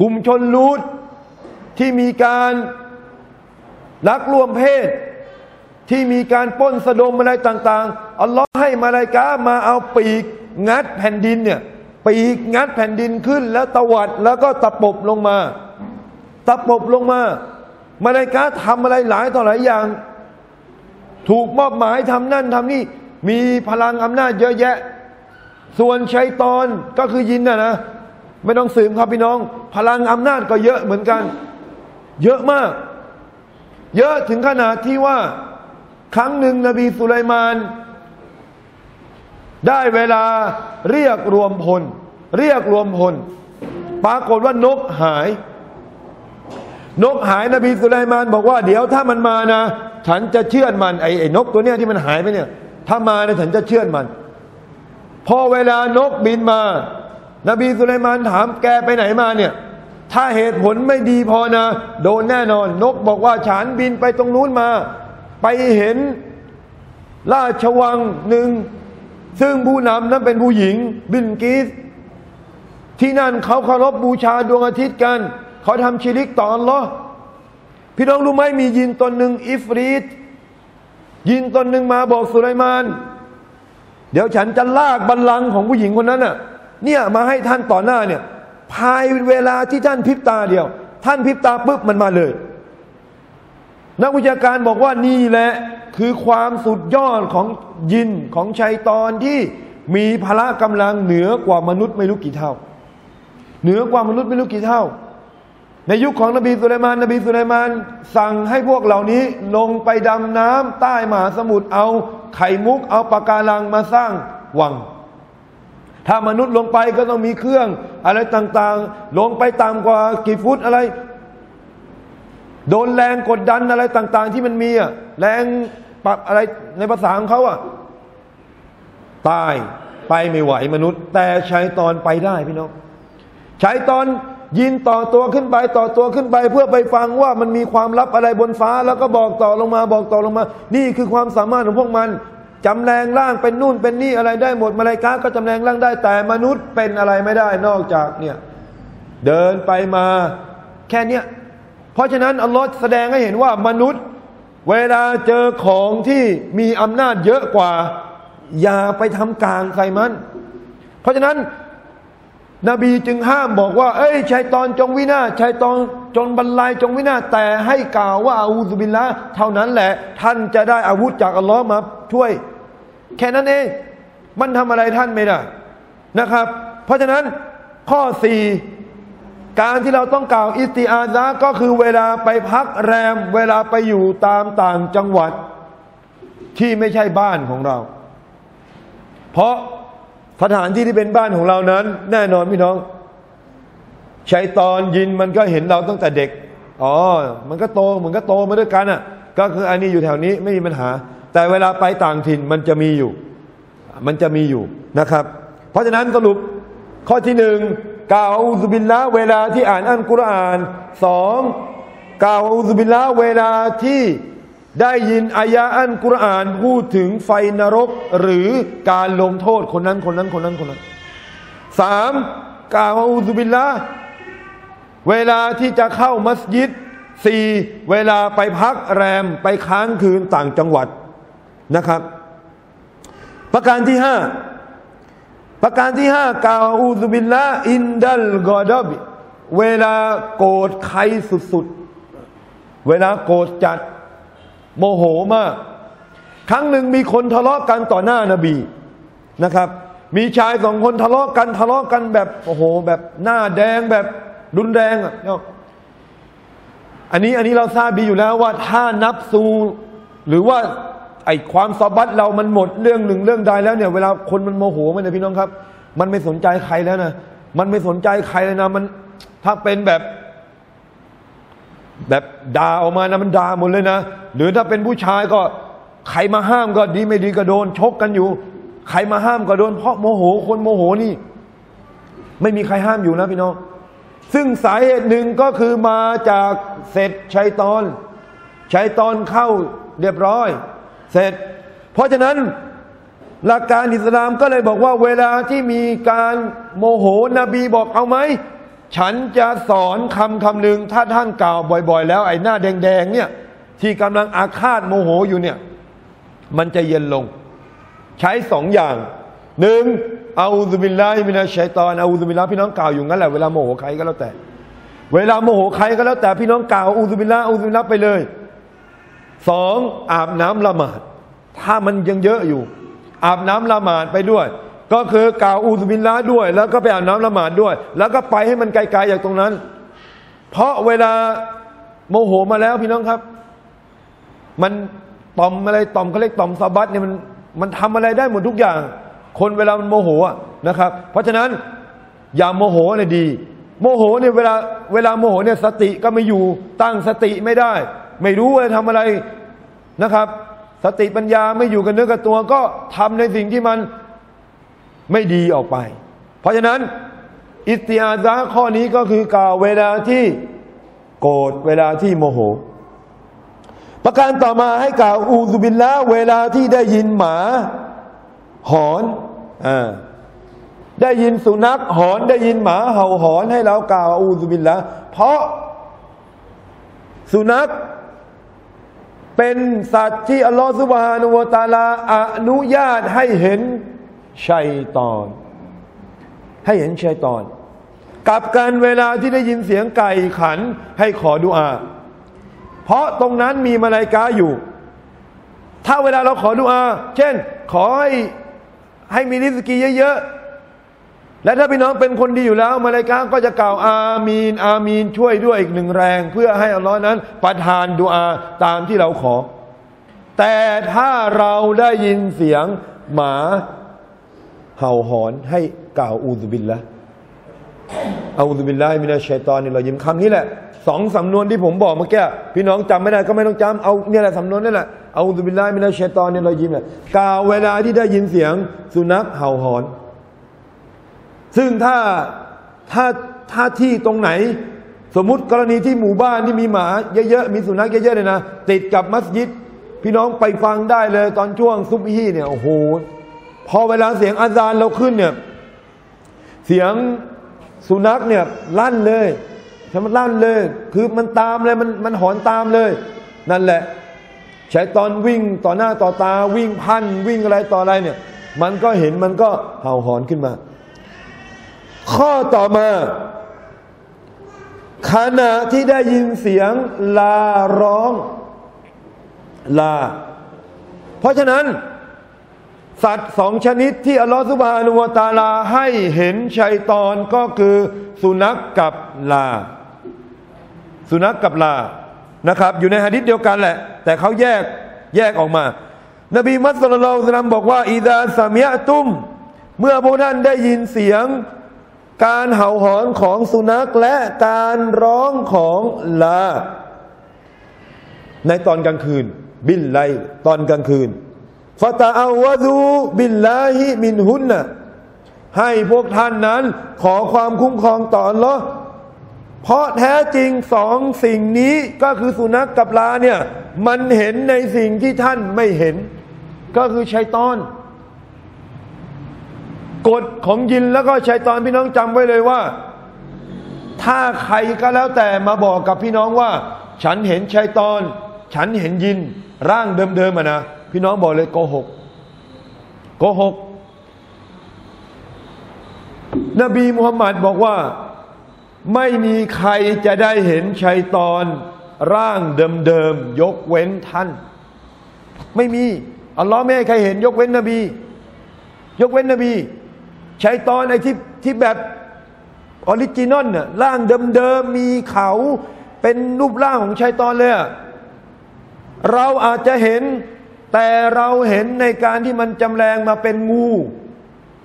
กลุ่มชนลูดที่มีการลักล่วงเพศที่มีการปล้นสะดมอะไรต่างๆอัลลอฮ์ให้มาลายกามาเอาปีกงัดแผ่นดินเนี่ยปีกงัดแผ่นดินขึ้นแล้วตวัดแล้วก็ตะปบลงมาตะปบลงมามาลายกาทำอะไรหลายต่อหลายอย่างถูกมอบหมายทำนั่นทำนี่มีพลังอำนาจเยอะแยะส่วนชัยฏอนก็คือยินนะไม่ต้องสืบครับพี่น้องพลังอำนาจก็เยอะเหมือนกันเยอะมากเยอะถึงขนาดที่ว่าครั้งหนึ่งนบีสุไลมานได้เวลาเรียกรวมพลปรากฏว่านกหายนบีสุไลมานบอกว่าเดี๋ยวถ้ามันมานะฉันจะเชือดมันไอ้นกตัวเนี้ยที่มันหายไปเนี่ยถ้ามาเนี่ยฉันจะเชือดมันพอเวลานกบินมานบีสุไลมานถามแกไปไหนมาเนี่ยถ้าเหตุผลไม่ดีพอนะโดนแน่นอนนกบอกว่าฉันบินไปตรงนู้นมาไปเห็นราชวังหนึ่งซึ่งผู้นำนั้นเป็นผู้หญิงบินกีสที่นั่นเขาเคารพบูชาดวงอาทิตย์กันเขาทำชิริกต่ออัลลอฮ์พี่น้องรู้ไหมมียินตนหนึ่งอิฟรีตยินตนหนึ่งมาบอกสุไลมานเดี๋ยวฉันจะลากบัลลังก์ของผู้หญิงคนนั้นน่ะเนี่ยมาให้ท่านต่อหน้าเนี่ยภายเวลาที่ท่านพริบตาเดียวท่านพริบตาปุ๊บมันมาเลยนักวิชาการบอกว่านี่แหละคือความสุดยอดของยินของชัยฏอนที่มีพละกำลังเหนือกว่ามนุษย์ไม่รู้กี่เท่าในยุคของนบีสุไลมานสั่งให้พวกเหล่านี้ลงไปดำน้ำใต้มหาสมุทรเอาไข่มุกเอาปะการังมาสร้างวังถ้ามนุษย์ลงไปก็ต้องมีเครื่องอะไรต่างๆลงไปต่ำกว่ากี่ฟุตอะไรโดนแรงกดดันอะไรต่างๆที่มันมีอะแรงปรับอะไรในภาษาของเขาอะตายไปไม่ไหวมนุษย์แต่ชัยฏอนไปได้พี่น้องชัยฏอนยินต่อตัวขึ้นไปเพื่อไปฟังว่ามันมีความลับอะไรบนฟ้าแล้วก็บอกต่อลงมานี่คือความสามารถของพวกมันจำแรงร่างเป็นนู่นเป็นนี่อะไรได้หมดมาลายกาก็จำแรงร่างได้แต่มนุษย์เป็นอะไรไม่ได้นอกจากเนี่ยเดินไปมาแค่เนี้ยเพราะฉะนั้นอัลลอฮฺแสดงให้เห็นว่ามนุษย์เวลาเจอของที่มีอำนาจเยอะกว่าอย่าไปทำกลางใครมันเพราะฉะนั้นนบีจึงห้ามบอกว่าเอ้ยชัยฏอนจงวินาศชัยฏอนจงบรรลัยจงวินาศแต่ให้กล่าวว่าอาอูซุบิลละห์เท่านั้นแหละท่านจะได้อาวุธจากอัลลอฮฺมาช่วยแค่นั้นเองมันทำอะไรท่านไม่ได้นะครับเพราะฉะนั้นข้อ4การที่เราต้องกล่าวอิสติอาซะห์ก็คือเวลาไปพักแรมเวลาไปอยู่ตามต่างจังหวัดที่ไม่ใช่บ้านของเราเพราะสถานที่ที่เป็นบ้านของเรานั้นแน่นอนพี่น้องชัยฏอนยินมันก็เห็นเราตั้งแต่เด็กอ๋อมันก็โตมาด้วยกันอ่ะก็คืออันนี้อยู่แถวนี้ไม่มีปัญหาแต่เวลาไปต่างถิ่นมันจะมีอยู่นะครับเพราะฉะนั้นสรุปข้อที่หนึ่งกล่าวอูซุบิลละห์เวลาที่อ่านอัลกุรอาน2กล่าวอูซุบิลละห์เวลาที่ได้ยินอายะอัลกุรอานพูดถึงไฟนรกหรือการลงโทษคนนั้น3กล่าวอูซุบิลละห์เวลาที่จะเข้ามัสยิด4เวลาไปพักแรมไปค้างคืนต่างจังหวัดนะครับประการที่5กล่าวอูซุบิลละห์อินดัลกอดอบเวลาโกรธใครสุดๆเวลาโกรธจัดโมโหมากครั้งหนึ่งมีคนทะเลาะกันต่อหน้านบีนะครับมีชายสองคนทะเลาะกันแบบโอ้โหแบบหน้าแดงแบบรุนแรงอ่ะอันนี้เราทราบดีอยู่แล้วว่าถ้านับซูหรือว่าไอ้ความซอบัตเรามันหมดเรื่องหนึ่งเรื่องใดแล้วเนี่ยเวลาคนมันโมโหมันนะพี่น้องครับมันไม่สนใจใครแล้วนะมันถ้าเป็นแบบด่าออกมานะมันด่าหมดเลยนะหรือถ้าเป็นผู้ชายก็ใครมาห้ามก็ดีไม่ดีก็โดนชกกันอยู่ใครมาห้ามก็โดนเพราะโมโหคนโมโหนี่ไม่มีใครห้ามอยู่นะพี่น้อง ซึ่งสาเหตุหนึ่งก็คือมาจากเสร็จชัยฏอนเข้าเรียบร้อยเสร็จเพราะฉะนั้นหลักการอิสลามก็เลยบอกว่าเวลาที่มีการโมโหนบีบอกเอาไหมฉันจะสอนคำหนึ่งถ้าท่านกล่าวบ่อยๆแล้วไอ้หน้าแดงๆเนี่ยที่กำลังอาฆาตโมโหอยู่เนี่ยมันจะเย็นลงใช้สองอย่างหนึ่งอาอูซุบิลลาฮิมินัชชัยฏอนอาอูซุบิลลาฮ์พี่น้องกล่าวอยู่งั้นแหละเวลาโมโหใครก็แล้วแต่พี่น้องกล่าวอาอูซุบิลลาฮ์ไปเลยสองอาบน้ำละหมาดถ้ามันยังเยอะอยู่อาบน้ำละหมาดไปด้วยก็คือกล่าวอูซุบิลลาฮ์ด้วยแล้วก็ไปอาบน้ำละหมาดด้วยแล้วก็ไปให้มันไกลๆจากตรงนั้นเพราะเวลาโมโหมาแล้วพี่น้องครับมันต่อมอะไรต่อมเขาเรียกต่อมซาบัตเนี่ยมันทำอะไรได้หมดทุกอย่างคนเวลามันโมโหนะครับเพราะฉะนั้นอย่าโมโหเนี่ยดีโมโหเนี่ยเวลาโมโหเนี่ยสติก็ไม่อยู่ตั้งสติไม่ได้ไม่รู้จะทำอะไรนะครับสติปัญญาไม่อยู่กับเนื้อกับตัวก็ทำในสิ่งที่มันไม่ดีออกไปเพราะฉะนั้นอิสติอาซะห์ข้อนี้ก็คือกล่าวเวลาที่โกรธเวลาที่โมโหประการต่อมาให้กล่าวอูซุบิลลาฮ์เวลาที่ได้ยินหมาหอนได้ยินสุนัขหอนได้ยินหมาเห่าหอนให้เรากล่าวอูซุบิลลาฮ์เพราะสุนัขเป็นสัตว์ที่อัลลอฮฺซุบฮานะฮูวะตะอาลาอนุญาตให้เห็นชัยฏอนกับการเวลาที่ได้ยินเสียงไก่ขันให้ขอดุอาเพราะตรงนั้นมีมลาอิกะฮ์อยู่ถ้าเวลาเราขอดุอาเช่นขอให้มีริสกีเยอะๆและถ้าพี่น้องเป็นคนดีอยู่แล้วมลาอิกะฮ์ก็จะกล่าวอามีนช่วยด้วยอีกหนึ่งแรงเพื่อให้อัลลอฮ์นั้นประทานดุอาตามที่เราขอแต่ถ้าเราได้ยินเสียงหมาเห่าหอนให้กล่าวอูซุบิลลาฮ์มินัชชัยฏอนิรเรายิ้มคำนี้แหละสองสำนวนที่ผมบอกเมื่อกี้พี่น้องจำไม่ได้ก็ไม่ต้องจำเอาเนี่ยแหละสำนวนนี่แหละอาอูซุบิลลาฮิมินัชชัยฏอนิรเราะญีมเนี่ยกล่าวเวลาที่ได้ยินเสียงสุนัขเห่าหอนซึ่งถ้าที่ตรงไหนสมมุติกรณีที่หมู่บ้านที่มีหมาเยอะๆมีสุนัขเยอะๆเลยนะติดกับมัสยิดพี่น้องไปฟังได้เลยตอนช่วงซุบฮีเนี่ยโอ้โหพอเวลาเสียงอาซานเราขึ้นเนี่ยเสียงสุนัขเนี่ยลั่นเลยคือมันตามเลยมันหอนตามเลยนั่นแหละชัยฏอนวิ่งต่อหน้าต่อตาวิ่งพันวิ่งอะไรต่ออะไรเนี่ยมันก็เห็นมันก็เห่าหอนขึ้นมาข้อต่อมาขณะที่ได้ยินเสียงลาร้องเพราะฉะนั้นสัตว์สองชนิดที่อัลลอฮฺซุบฮานะฮูวะตะอาลาให้เห็นชัยฏอนก็คือสุนัขกับลานะครับอยู่ในหะดีษเดียวกันแหละแต่เขาแยกออกมานบีมุฮัมมัด ศ็อลลัลลอฮุอะลัยฮิวะซัลลัมบอกว่าอิซาซะมิอะตุมเมื่อพวกท่านได้ยินเสียงการเห่าหอนของสุนัขและการร้องของลาในตอนกลางคืนบิลไลตอนกลางคืนฟะตะอาอวะดูบิลลาฮิมินหุนนะให้พวกท่านนั้นขอความคุ้มครองต่ออัลเลาะห์เพราะแท้จริงสองสิ่งนี้ก็คือสุนัขกับลาเนี่ยมันเห็นในสิ่งที่ท่านไม่เห็นก็คือชัยฏอนกฎของยินแล้วก็ชัยฏอนพี่น้องจำไว้เลยว่าถ้าใครก็แล้วแต่มาบอกกับพี่น้องว่าฉันเห็นชัยฏอนฉันเห็นยินร่างเดิมๆนะพี่น้องบอกเลยโกหกนบีมุฮัมมัดบอกว่าไม่มีใครจะได้เห็นชัยฏอนร่างเดิมๆยกเว้นท่านไม่มีอัลลอฮ์ไม่ให้ใครเห็นยกเว้นนบีชัยฏอนไอ้ที่แบบออริจินอลน่ะร่างเดิมๆมีเขาเป็นรูปร่างของชัยฏอนเลยเราอาจจะเห็นแต่เราเห็นในการที่มันจำแรงมาเป็นงู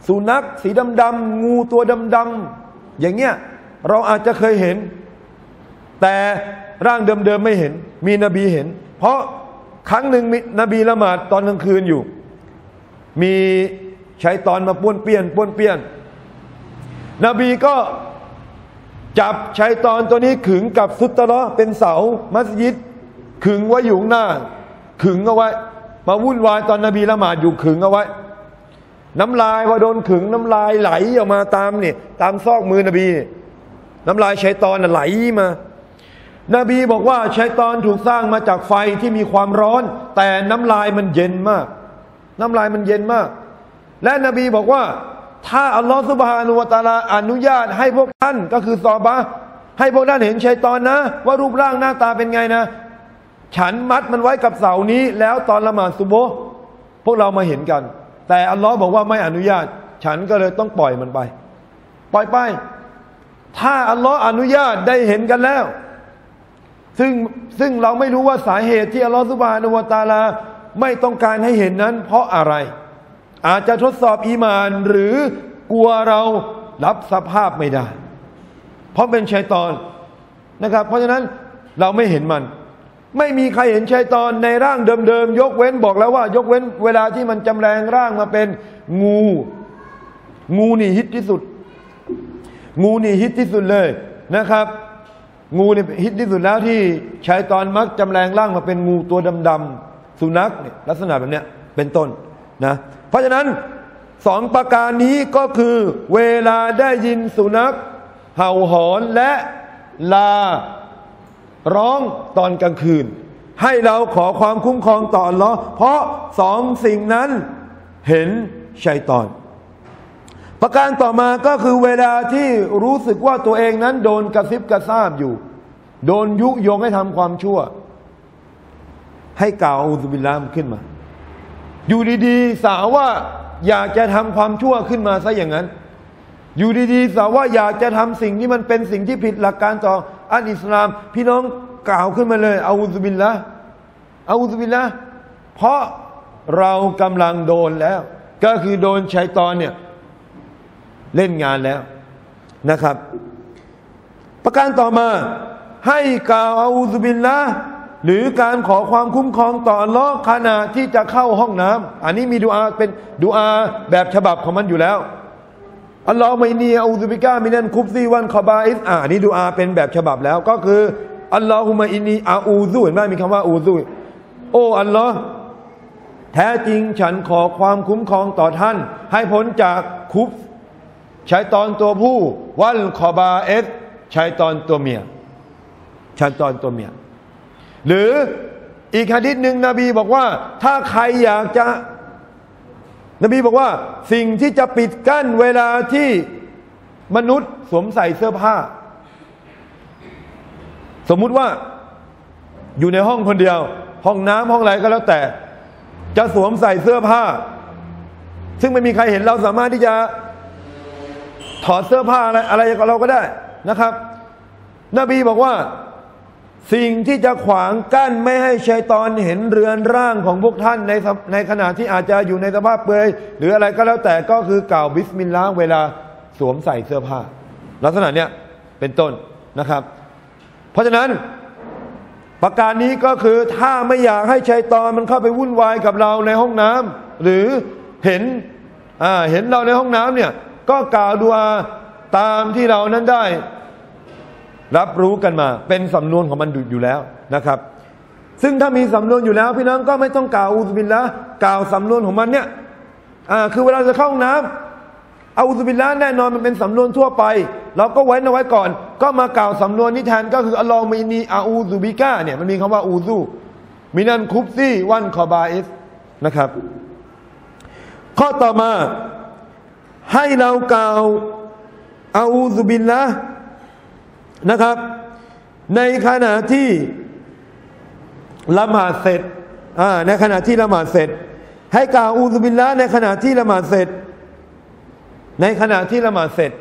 สุนัขสีดำๆงูตัวดำๆอย่างเงี้ยเราอาจจะเคยเห็นแต่ร่างเดิมๆไม่เห็นมีนบีเห็นเพราะครั้งหนึ่งมีนบีละหมาดตอนกลางคืนอยู่มีชัยฏอนมาป้วนเปี้ยนนบีก็ จับชัยฏอนตัวนี้ขึงกับสุตเราะห์เป็นเสามัสยิดขึงไว้อยู่หน้าขึงเอาไว้มาวุ่นวายตอนนบีละหมาดอยู่ขึงเอาไว้น้ำลายพอโดนขึงน้ำลายไหลออกมาตามนี่ตามซอกมือนบีน้ำลายชัยฏอนไหลมานบีบอกว่าชัยฏอนถูกสร้างมาจากไฟที่มีความร้อนแต่น้ำลายมันเย็นมากน้ำลายมันเย็นมากและนบีบอกว่าถ้าอัลลอฮฺซุบฮานะฮูวะตะอาลาอนุญาตให้พวกท่านก็คือซอฮาบะห์ให้พวกท่านเห็นชัยฏอนนะว่ารูปร่างหน้าตาเป็นไงนะฉันมัดมันไว้กับเสานี้แล้วตอนละหมาดซุบฮ์พวกเรามาเห็นกันแต่อัลลอฮฺบอกว่าไม่อนุญาตฉันก็เลยต้องปล่อยมันไปปล่อยไปถ้าอัลลอฮฺอนุญาตได้เห็นกันแล้วซึ่งเราไม่รู้ว่าสาเหตุที่อัลลอฮฺซุบฮานะฮูวะตะอาลาไม่ต้องการให้เห็นนั้นเพราะอะไรอาจจะทดสอบอีหม่านหรือกลัวเรารับสภาพไม่ได้เพราะเป็นชัยฏอนนะครับเพราะฉะนั้นเราไม่เห็นมันไม่มีใครเห็นชัยฏอนในร่างเดิมๆยกเว้นบอกแล้วว่ายกเว้นเวลาที่มันจำแรงร่างมาเป็นงูนี่ฮิตที่สุดงูนี่ฮิตที่สุดเลยนะครับงูนี่ฮิตที่สุดแล้วที่ชัยฏอนมักจำแรงร่างมาเป็นงูตัวดำๆสุนัขเนี่ยลักษณะแบบเนี้ยเป็นต้นนะเพราะฉะนั้นสองประการนี้ก็คือเวลาได้ยินสุนัขเห่าหอนและลาร้องตอนกลางคืนให้เราขอความคุ้มครองต่ออัลเลาะห์เพราะสองสิ่งนั้นเห็นชัยฏอนประการต่อมาก็คือเวลาที่รู้สึกว่าตัวเองนั้นโดนกระซิบกระซาบอยู่โดนยุยงให้ทำความชั่วให้กล่าวอูซุบิลลาฮ์ขึ้นมาอยู่ดีๆสาวว่าอยากจะทำความชั่วขึ้นมาซะอย่างนั้นอยู่ดีๆสาวว่าอยากจะทำสิ่งที่มันเป็นสิ่งที่ผิดหลักการต่ออัลอิสลามพี่น้องกล่าวขึ้นมาเลยเอาอูซุบิลละเอาอูซุบิลละเพราะเรากำลังโดนแล้วก็คือโดนชัยฏอนเนี่ยเล่นงานแล้วนะครับประการต่อมาให้กล่าวเอาอูซุบิลละหรือการขอความคุ้มครองต่ออัลเลาะห์ขณะที่จะเข้าห้องน้ำอันนี้มีดุอาเป็นดุอาแบบฉบับของมันอยู่แล้วอัลลอฮุมะอินนีอะอูซุบิกะมินัลคุบซิวัลคอบาอิซอันนี้ดุอาเป็นแบบฉบับแล้วก็คืออัลลอฮุมะอินนีอะอูซุเห็นไหมมีคำว่าอูซุโอ้อัลลอฮ์แท้จริงฉันขอความคุ้มครองต่อท่านให้พ้นจากคุบชัยฏอนตัวผู้วัลคอบาอิซชัยฏอนตัวเมียชัยฏอนตัวเมียหรืออีกหะดีษหนึ่งนบีบอกว่าถ้าใครอยากจะนบีบอกว่าสิ่งที่จะปิดกั้นเวลาที่มนุษย์สวมใส่เสื้อผ้าสมมุติว่าอยู่ในห้องคนเดียวห้องน้ำห้องอะไรก็แล้วแต่จะสวมใส่เสื้อผ้าซึ่งไม่มีใครเห็นเราสามารถที่จะถอดเสื้อผ้าอะไรเราก็ได้นะครับนบีบอกว่าสิ่งที่จะขวางกั้นไม่ให้ชัยฏอนเห็นเรือนร่างของพวกท่านในขณะที่อาจจะอยู่ในสภาพเปลือยหรืออะไรก็แล้วแต่ก็คือกล่าวบิสมิลลาห์เวลาสวมใส่เสื้อผ้าลักษณะเนี้ยเป็นต้นนะครับเพราะฉะนั้นประการนี้ก็คือถ้าไม่อยากให้ชัยฏอนมันเข้าไปวุ่นวายกับเราในห้องน้ำหรือเห็นเราในห้องน้ำเนี่ยก็กล่าวดุอาตามที่เรานั้นได้รับรู้กันมาเป็นสำนวนของมันอยู่แล้วนะครับซึ่งถ้ามีสำนวนอยู่แล้วพี่น้องก็ไม่ต้องกล่าวอูซุบิลละห์กล่าวสำนวนของมันเนี่ยคือเวลาจะเข้าห้องน้ำอูซุบิลละห์แน่นอนมันเป็นสำนวนทั่วไปเราก็ไว้เอาไว้ก่อนก็มากล่าวสำนวนนี้แทนก็คืออัลลอฮุมะอินนีอะอูซุบิกะเนี่ยมันมีคำว่าอูซุมินัลคุบซิวัลคอบาอิซนะครับข้อต่อมาให้เรากล่าวอะอูซุบิลละห์นะครับในขณะที่ละหมาดเสร็จในขณะที่ละหมาดเสร็จให้กล่าวอูซุบิลลาห์ในขณะที่ละหมาดเสร็จในขณะที่ละหมาดเสร็จ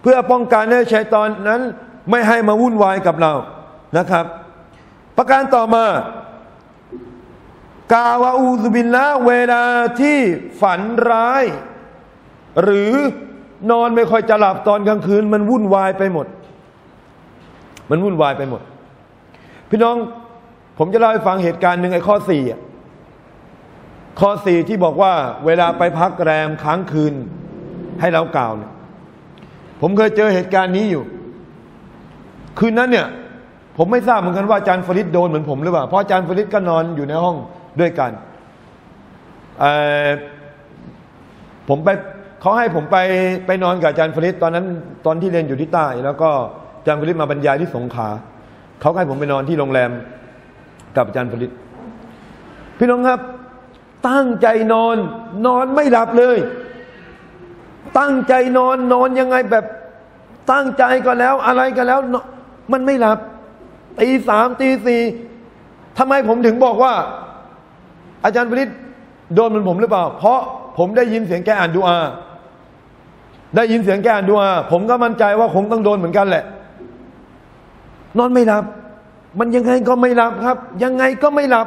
เพื่อป้องกันให้ชัยฏอนนั้นไม่ให้มาวุ่นวายกับเรานะครับประการต่อมากล่าวอูซุบิลลาห์เวลาที่ฝันร้ายหรือนอนไม่ค่อยจะหลับตอนกลางคืนมันวุ่นวายไปหมดมันวุ่นวายไปหมดพี่น้องผมจะเล่าให้ฟังเหตุการณ์หนึ่งไอ้ข้อสี่ที่บอกว่าเวลาไปพักแรมค้างคืนให้เรากล่าวเนี่ยผมเคยเจอเหตุการณ์นี้อยู่ คืนนั้นเนี่ยผมไม่ทราบเหมือนกันว่าอาจารย์ฟริดโดนเหมือนผมหรือเปล่าเพราะอาจารย์ฟริดก็นอนอยู่ในห้องด้วยกันผมไปเขาให้ผมไปนอนกับอาจารย์ฟริดตอนที่เรียนอยู่ที่ใต้แล้วก็อาจารย์ฟริดมาบรรยายที่สงขลาเขาให้ผมไปนอนที่โรงแรมกับอาจารย์ฟริดพี่น้องครับตั้งใจนอนไม่หลับเลยตั้งใจนอนยังไงแบบตั้งใจก็แล้วอะไรก็แล้วมันไม่หลับตีสามตีสี่ทำไมผมถึงบอกว่าอาจารย์ปริศโดนเหมือนผมหรือเปล่าเพราะผมได้ยินเสียงแกอ่านดุอาผมก็มั่นใจว่าผมต้องโดนเหมือนกันแหละนอนไม่หลับมันยังไงก็ไม่หลับครับยังไงก็ไม่หลับ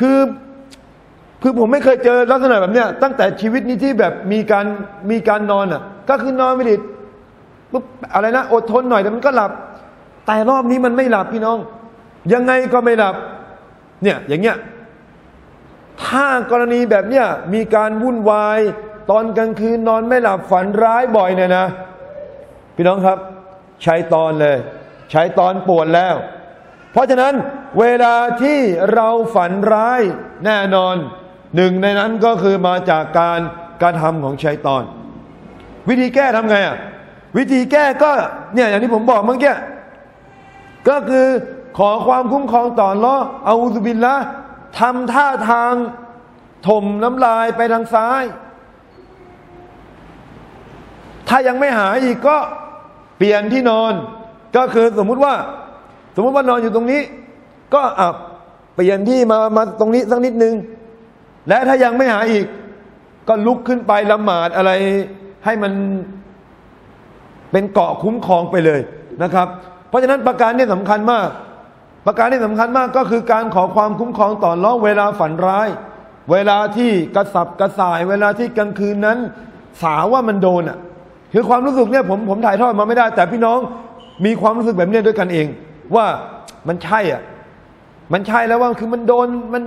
คือผมไม่เคยเจอลักษณะแบบเนี้ยตั้งแต่ชีวิตนี้ที่แบบมีการนอนอ่ะก็คือนอนไม่หลับปุ๊บอะไรนะอดทนหน่อยแต่มันก็หลับแต่รอบนี้มันไม่หลับพี่น้องยังไงก็ไม่หลับเนี่ยอย่างเงี้ยถ้ากรณีแบบเนี้ยมีการวุ่นวายตอนกลางคืนนอนไม่หลับฝันร้ายบ่อยเนี่ยนะพี่น้องครับชัยฏอนเลยชัยฏอนป่วนแล้วเพราะฉะนั้นเวลาที่เราฝันร้ายแน่นอนหนึ่งในนั้นก็คือมาจากการทำของชัยฏอนวิธีแก้ทำไงอ่ะวิธีแก้ก็เนี่ยอย่างที่ผมบอกเมื่อกี้ก็คือขอความคุ้มครองต่ออัลเลาะห์เอาอูซุบิลละทำท่าทางถมน้ำลายไปทางซ้ายถ้ายังไม่หายอีกก็เปลี่ยนที่นอนก็คือสมมุติว่านอนอยู่ตรงนี้ก็เปลี่ยนที่มาตรงนี้สักนิดนึงและถ้ายังไม่หายอีกก็ลุกขึ้นไปละหมาดอะไรให้มันเป็นเกาะคุ้มครองไปเลยนะครับเพราะฉะนั้นประการนี้สำคัญมากก็คือการขอความคุ้มครองต่ออัลเลาะห์เวลาฝันร้ายเวลาที่กระสับกระส่ายเวลาที่กลางคืนนั้นสาวว่ามันโดนอ่ะคือความรู้สึกเนี่ยผมถ่ายทอดมาไม่ได้แต่พี่น้องมีความรู้สึกแบบนี้ด้วยกันเองว่ามันใช่อ่ะมันใช่แล้วว่าคือมัน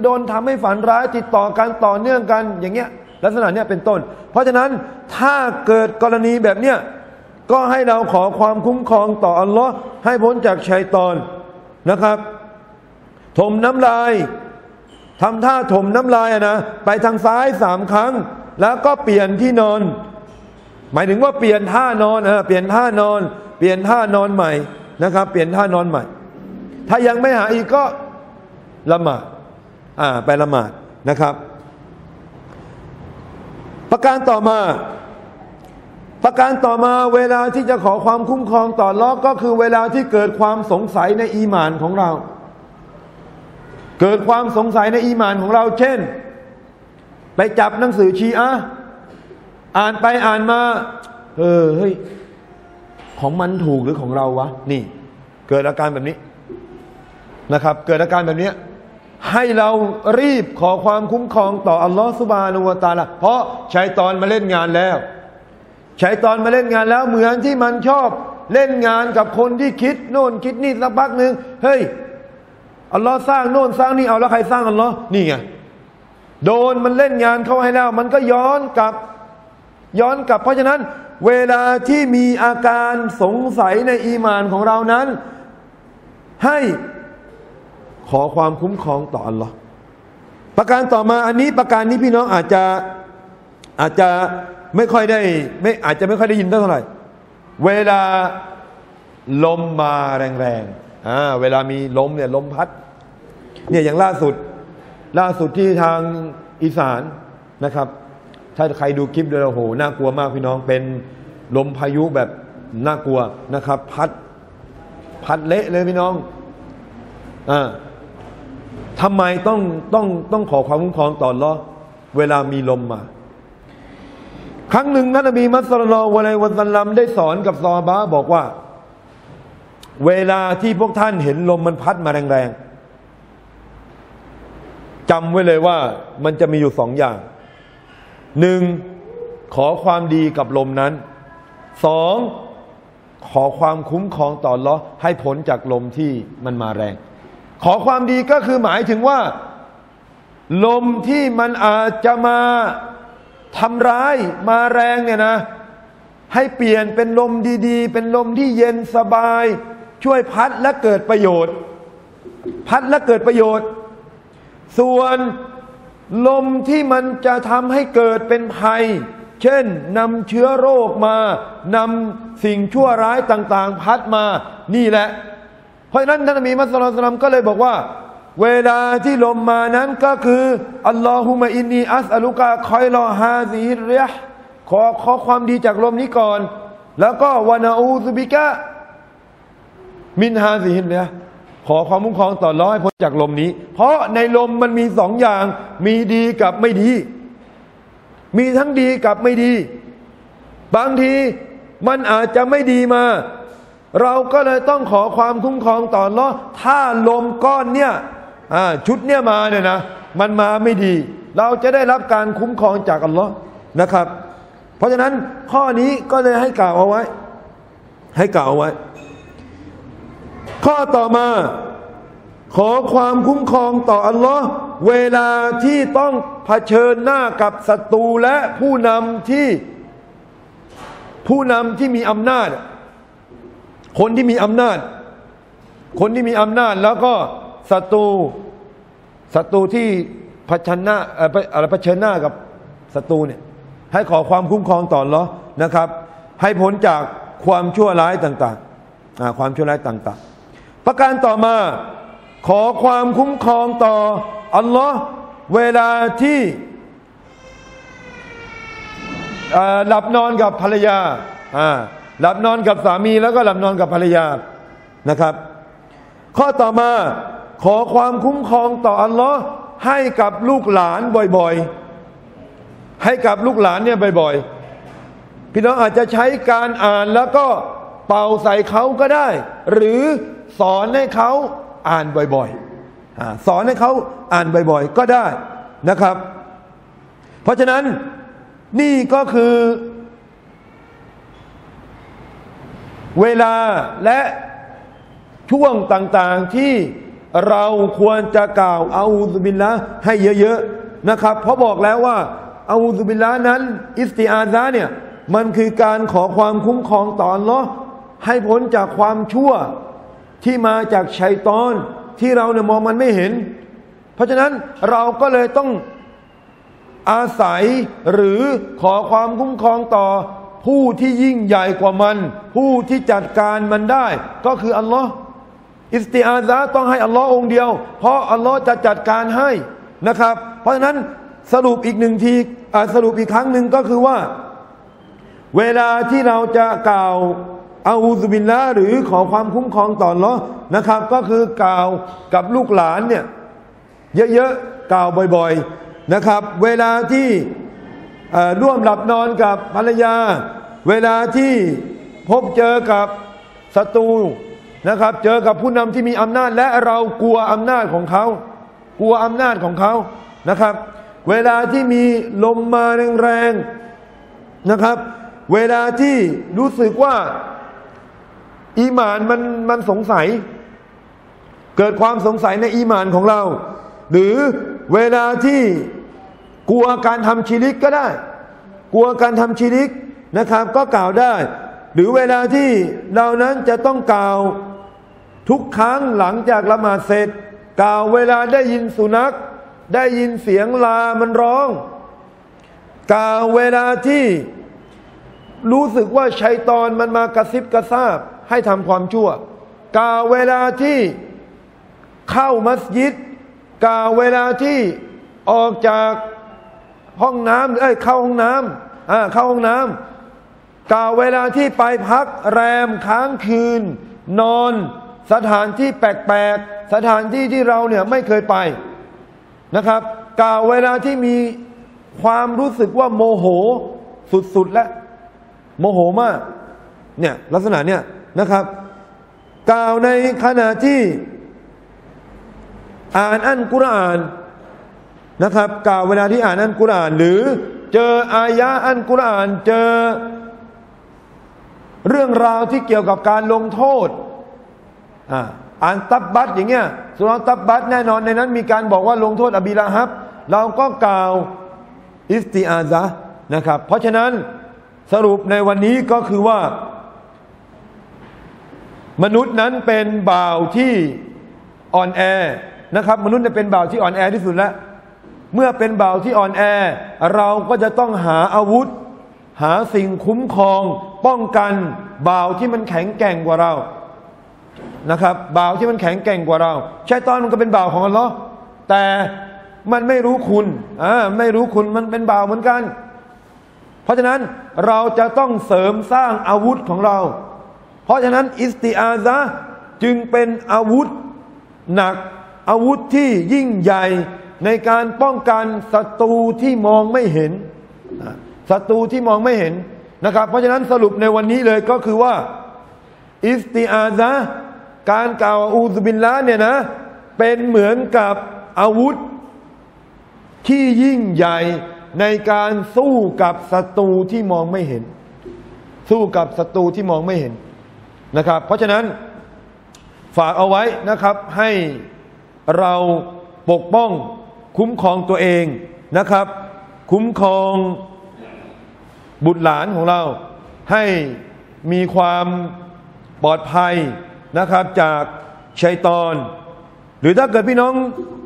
โดนทำให้ฝันร้ายติดต่อกันต่อเนื่องกันอย่างเงี้ยลักษณะเนี้ยเป็นต้นเพราะฉะนั้นถ้าเกิดกรณีแบบเนี้ยก็ให้เราขอความคุ้มครองต่ออัลเลาะห์ให้พ้นจากชัยฏอนนะครับถมน้ำลายทำท่าถมน้ำลายนะไปทางซ้ายสามครั้งแล้วก็เปลี่ยนที่นอนหมายถึงว่าเปลี่ยนท่านอนเปลี่ยนท่านอนใหม่นะครับเปลี่ยนท่านอนใหม่ถ้ายังไม่หาอีกก็ละหมาดไปละหมาดนะครับประการต่อมาเวลาที่จะขอความคุ้มครองต่ออัลเลาะห์ก็คือเวลาที่เกิดความสงสัยในอีหม่านของเราเกิดความสงสัยในอีหม่านของเราเช่นไปจับหนังสือชีอะห์อ่านไปอ่านมาเฮ้ยของมันถูกหรือของเราวะนี่เกิดอาการแบบนี้นะครับเกิดอาการแบบนี้ให้เรารีบขอความคุ้มครองต่ออัลเลาะห์ซุบฮานะฮูวะตะอาลาเพราะชัยฏอนมาเล่นงานแล้วเหมือนที่มันชอบเล่นงานกับคนที่คิดโน่นคิดนี่สักพักหนึ่งเฮ้ยอัลลอฮ์สร้างโน่นสร้างนี่เอาแล้วใครสร้างอัลลอฮ์นี่ไงโดนมันเล่นงานเข้าให้แล้วมันก็ย้อนกลับเพราะฉะนั้นเวลาที่มีอาการสงสัยในอีหม่านของเรานั้นให้ขอความคุ้มครองต่ออัลลอฮ์ประการต่อมาอันนี้ประการนี้พี่น้องอาจจะไม่ค่อยได้อาจจะไม่ค่อยได้ยินเท่าไหร่เวลาลมมาแรงๆเวลามีลมเนี่ยลมพัดเนี่ยอย่างล่าสุดที่ทางอีสานนะครับถ้าใครดูคลิปเดี๋ยวโอ้โหน่ากลัวมากพี่น้องเป็นลมพายุแบบน่ากลัวนะครับพัดเละเลยพี่น้องทำไมต้องขอความคุ้มครองต่ออัลเลาะห์เวลามีลมมาครั้งหนึ่งท่านนบีมุฮัมมัดศ็อลลัลลอฮุอะลัยฮิวะซัลลัมได้สอนกับซอฮาบะห์บอกว่าเวลาที่พวกท่านเห็นลมมันพัดมาแรงๆจำไว้เลยว่ามันจะมีอยู่สองอย่างหนึ่งขอความดีกับลมนั้นสองขอความคุ้มครองต่ออัลเลาะห์ให้พ้นจากลมที่มันมาแรงขอความดีก็คือหมายถึงว่าลมที่มันอาจจะมาทำร้ายมาแรงเนี่ยนะให้เปลี่ยนเป็นลมดีๆเป็นลมที่เย็นสบาย ช่วยพัดและเกิดประโยชน์ส่วนลมที่มันจะทำให้เกิดเป็นภัยเช่นนำเชื้อโรคมานำสิ่งชั่วร้ายต่างๆพัดมานี่แหละเพราะฉะนั้นท่านนบีมุฮัมมัดศ็อลลัลลอฮุอะลัยฮิวะซัลลัมก็เลยบอกว่าเวลาที่ลมมานั้นก็คืออัลลอฮุมะอินนีอัสอลุกะคอยลอฮาซิฮิริยะห์ขอความดีจากลมนี้ก่อนแล้วก็วะนะอูซุบิกะมินฮาซิฮิริยะห์ขอความคุ้มครองต่ออัลเลาะห์ให้พ้นจากลมนี้เพราะในลมมันมีสองอย่างมีดีกับไม่ดีมีทั้งดีกับไม่ดีบางทีมันอาจจะไม่ดีมาเราก็เลยต้องขอความคุ้มครองต่ออัลเลาะห์ถ้าลมก้อนเนี่ยชุดเนี่ยมาเนี่ยนะมันมาไม่ดีเราจะได้รับการคุ้มครองจากอัลเลาะห์นะครับเพราะฉะนั้นข้อนี้ก็เลยให้กล่าวเอาไว้ข้อต่อมาขอความคุ้มครองต่ออัลเลาะห์เวลาที่ต้องเผชิญหน้ากับศัตรูและผู้นำที่มีอำนาจแล้วก็ศัตรูที่เผชิญหน้ากับศัตรูเนี่ยให้ขอความคุ้มครองต่ออัลเลาะห์นะครับให้พ้นจากความชั่วร้ายต่างๆประการต่อมาขอความคุ้มครองต่ออัลเลาะห์เวลาที่หลับนอนกับภรรยาหลับนอนกับสามีแล้วก็หลับนอนกับภรรยานะครับข้อต่อมาขอความคุ้มครองต่ออัลเลาะห์ให้กับลูกหลานบ่อยๆพี่น้องอาจจะใช้การอ่านแล้วก็เป่าใส่เขาก็ได้หรือสอนให้เขาอ่านบ่อยๆก็ได้นะครับเพราะฉะนั้นนี่ก็คือเวลาและช่วงต่างๆที่เราควรจะกล่าวอาอูซุบิลละห์ให้เยอะๆนะครับเพราะบอกแล้วว่าอาอูซุบิลละห์นั้นอิสติอาซะเนี่ยมันคือการขอความคุ้มครองต่ออัลเลาะห์ให้พ้นจากความชั่วที่มาจากชัยฏอนที่เราเนี่ยมองมันไม่เห็นเพราะฉะนั้นเราก็เลยต้องอาศัยหรือขอความคุ้มครองต่อผู้ที่ยิ่งใหญ่กว่ามันผู้ที่จัดการมันได้ก็คืออัลลอฮ์อิสติอาซะห์ต้องให้อัลลอฮ์องเดียวเพราะอัลลอฮ์จะจัดการให้นะครับเพราะฉะนั้นสรุปอีกครั้งหนึ่งก็คือว่าเวลาที่เราจะกล่าวอาอูซุบิลละห์หรือขอความคุ้มครองต่ออัลเลาะห์นะครับก็คือกล่าวกับลูกหลานเนี่ยเยอะๆกล่าวบ่อยๆนะครับเวลาที่ร่วมหลับนอนกับภรรยาเวลาที่พบเจอกับศัตรูนะครับเจอกับผู้นำที่มีอำนาจและเรากลัวอำนาจของเขานะครับเวลาที่มีลมมาแรงๆนะครับเวลาที่รู้สึกว่าอีหม่านมันสงสัยเกิดความสงสัยในอีหม่านของเราหรือเวลาที่กลัวการทำชิริกก็ได้กลัวการทำชิริกนะครับก็กล่าวได้หรือเวลาที่เรานั้นจะต้องกล่าวทุกครั้งหลังจากละหมาดเสร็จกล่าวเวลาได้ยินสุนัขได้ยินเสียงลามันร้องกล่าวเวลาที่รู้สึกว่าชัยฏอนมันมากระซิบกระซาบให้ทำความชั่วกล่าวเวลาที่เข้ามัสยิดกล่าวเวลาที่ออกจากห้องน้ำเข้าห้องน้ำกล่าวเวลาที่ไปพักแรมค้างคืนนอนสถานที่แปลกๆสถานที่ที่เราเนี่ยไม่เคยไปนะครับกล่าวเวลาที่มีความรู้สึกว่าโมโหสุดๆและโมโหมากเนี่ยลักษณะเนี่ยนะครับกล่าวในขณะที่อ่านอัลกุรอานนะครับกล่าวเวลาที่อ่านอัลกุรอานหรือเจออายะอัลกุรอานเจอเรื่องราวที่เกี่ยวกับการลงโทษอ่านตับบัตอย่างเงี้ยสุเราะห์ตับบัตแน่นอนในนั้นมีการบอกว่าลงโทษอบีละฮับเราก็กล่าวอิสติอาซะห์นะครับเพราะฉะนั้นสรุปในวันนี้ก็คือว่า มนุษย์นั้นเป็นบ่าวที่อ่อนแอนะครับมนุษย์จะเป็นบ่าวที่อ่อนแอที่สุดแล้วเมื่อเป็นบ่าวที่อ่อนแอเราก็จะต้องหาอาวุธหาสิ่งคุ้มครองป้องกันบ่าวที่มันแข็งแกร่งกว่าเรานะครับบ่าวที่มันแข็งแกร่งกว่าเราชัยฏอนมันก็เป็นบ่าวของอัลเลาะห์แต่มันไม่รู้คุณไม่รู้คุณมันเป็นบ่าวเหมือนกันเพราะฉะนั้นเราจะต้องเสริมสร้างอาวุธของเราเพราะฉะนั้นอิสติอาซะห์จึงเป็นอาวุธหนักอาวุธที่ยิ่งใหญ่ในการป้องกันศัตรูที่มองไม่เห็นศัตรูที่มองไม่เห็นนะครับเพราะฉะนั้นสรุปในวันนี้เลยก็คือว่าอิสติอาซะห์การกล่าวอูซุบิลลาห์เนี่ยนะเป็นเหมือนกับอาวุธที่ยิ่งใหญ่ในการสู้กับศัตรูที่มองไม่เห็นสู้กับศัตรูที่มองไม่เห็นนะครับเพราะฉะนั้นฝากเอาไว้นะครับให้เราปกป้องคุ้มครองตัวเองนะครับคุ้มครองบุตรหลานของเราให้มีความปลอดภัยนะครับจากชัยฏอนหรือถ้าเกิดพี่น้อง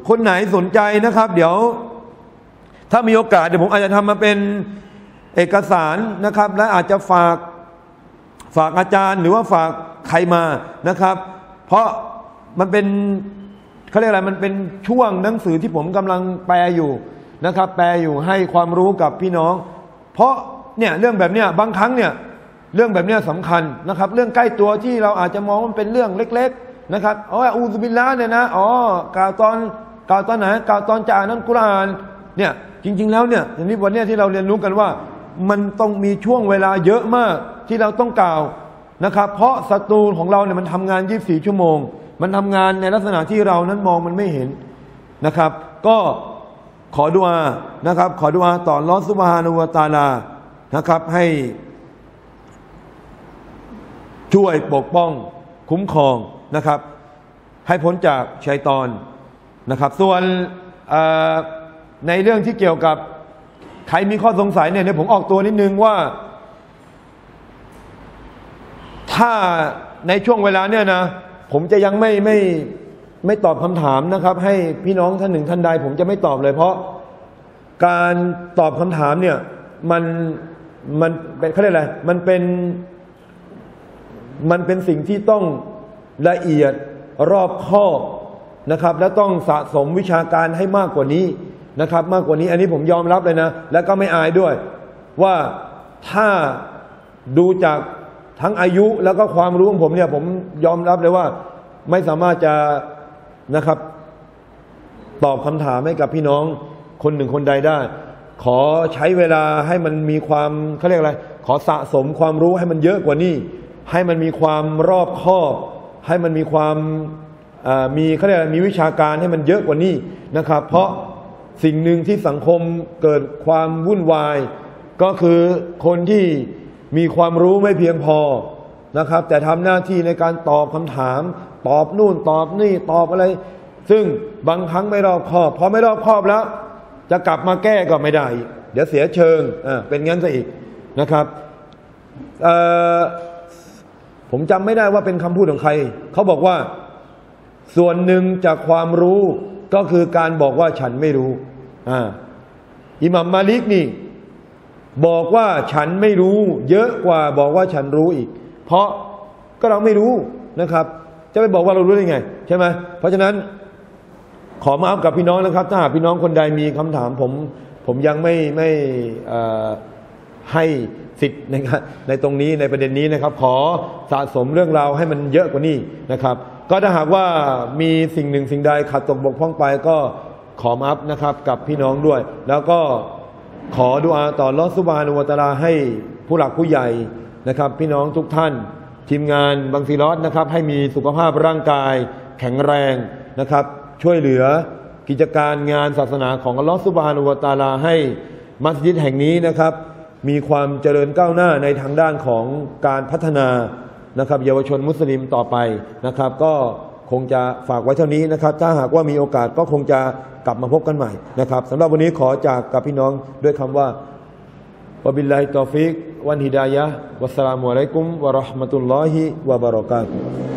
คนไหนสนใจนะครับเดี๋ยวถ้ามีโอกาสเดี๋ยวผมอาจจะทำมาเป็นเอกสารนะครับและอาจจะฝากอาจารย์หรือว่าฝากใครมานะครับเพราะมันเป็นเขาเรียกอะไรมันเป็นช่วงหนังสือที่ผมกำลังแปลอยู่นะครับแปลอยู่ให้ความรู้กับพี่น้องเพราะเนี่ยเรื่องแบบเนี้ยบางครั้งเนี่ยเรื่องแบบเนี้ยสำคัญนะครับเรื่องใกล้ตัวที่เราอาจจะมองว่ามันเป็นเรื่องเล็กๆนะครับอ๋ออูซุบิลลาห์เนี่ยนะอ๋อกล่าวตอนไหนกล่าวตอนจะอ่านอัลกุรอานเนี่ยจริงๆแล้วเนี่ยอย่างนี้วันนี้ที่เราเรียนรู้กันว่ามันต้องมีช่วงเวลาเยอะมากที่เราต้องกล่าวนะครับเพราะศัตรูของเราเนี่ยมันทำงาน24ชั่วโมงมันทำงานในลักษณะที่เรานั้นมองมันไม่เห็นนะครับก็ขอดุอานะครับขอดุอาต่ออัลเลาะห์ซุบฮานะฮูวะตะอาลานะครับให้ช่วยปกป้องคุ้มครองนะครับให้พ้นจากชัยฏอนนะครับส่วนในเรื่องที่เกี่ยวกับใครมีข้อสงสัยเนี่ยผมออกตัวนิดนึงว่าถ้าในช่วงเวลาเนี่ยนะผมจะยังไม่ตอบคำถามนะครับให้พี่น้องท่านหนึ่งท่านใดผมจะไม่ตอบเลยเพราะการตอบคำถามเนี่ยมันเป็นเขาเรียกอะไรมันเป็นสิ่งที่ต้องละเอียดรอบคอบนะครับและต้องสะสมวิชาการให้มากกว่านี้นะครับมากกว่านี้อันนี้ผมยอมรับเลยนะแล้วก็ไม่อายด้วยว่าถ้าดูจากทั้งอายุแล้วก็ความรู้ของผมเนี่ยผมยอมรับเลยว่าไม่สามารถจะนะครับตอบคำถามให้กับพี่น้องคนหนึ่งคนใดได้ขอใช้เวลาให้มันมีความเขาเรียกอะไรขอสะสมความรู้ให้มันเยอะกว่านี้ให้มันมีความรอบคอบให้มันมีความมีเขาเรียกอะไรมีวิชาการให้มันเยอะกว่านี้นะครับเพราะสิ่งหนึ่งที่สังคมเกิดความวุ่นวายก็คือคนที่มีความรู้ไม่เพียงพอนะครับแต่ทำหน้าที่ในการตอบคำถามตอบนู่นตอบนี่ตอบอะไรซึ่งบางครั้งไม่รอบคอบพอไม่รอบคอบแล้วจะกลับมาแก้ก็ไม่ได้อีกเดี๋ยวเสียเชิงเป็นงั้นซะอีกนะครับผมจำไม่ได้ว่าเป็นคำพูดของใครเขาบอกว่าส่วนหนึ่งจากความรู้ก็คือการบอกว่าฉันไม่รู้อิหม่ามมาลิกนี่บอกว่าฉันไม่รู้เยอะกว่าบอกว่าฉันรู้อีกเพราะก็เราไม่รู้นะครับจะไปบอกว่าเรารู้ได้ไงใช่ไหมเพราะฉะนั้นขอมาอัพกับพี่น้องนะครับถ้าพี่น้องคนใดมีคำถามผมยังไม่ให้สิทธิ์ในตรงนี้ในประเด็นนี้นะครับขอสะสมเรื่องราวให้มันเยอะกว่านี้นะครับก็ถ้าหากว่ามีสิ่งหนึ่งสิ่งใดขาดตกบกพร่องไปก็ขอมาอัพนะครับกับพี่น้องด้วยแล้วก็ขอดุอาอ์ต่ออัลเลาะห์ซุบฮานะฮูวะตะอาลาให้ผู้หลักผู้ใหญ่นะครับพี่น้องทุกท่านทีมงานบังซีรอดนะครับให้มีสุขภาพร่างกายแข็งแรงนะครับช่วยเหลือกิจการงานศาสนาของอัลเลาะห์ซุบฮานะฮูวะตะอาลาให้มัสยิดแห่งนี้นะครับมีความเจริญก้าวหน้าในทางด้านของการพัฒนานะครับเยาวชนมุสลิมต่อไปนะครับก็คงจะฝากไว้เท่านี้นะครับถ้าหากว่ามีโอกาสก็คงจะกลับมาพบกันใหม่นะครับสำหรับวันนี้ขอจากกับพี่น้องด้วยคำว่าวะบิลลาฮิตอฟิกวันฮิดายะฮ์วัสสลามุอะลัยกุมวะเราะห์มะตุลลอฮิวะบะเราะกาตุฮ์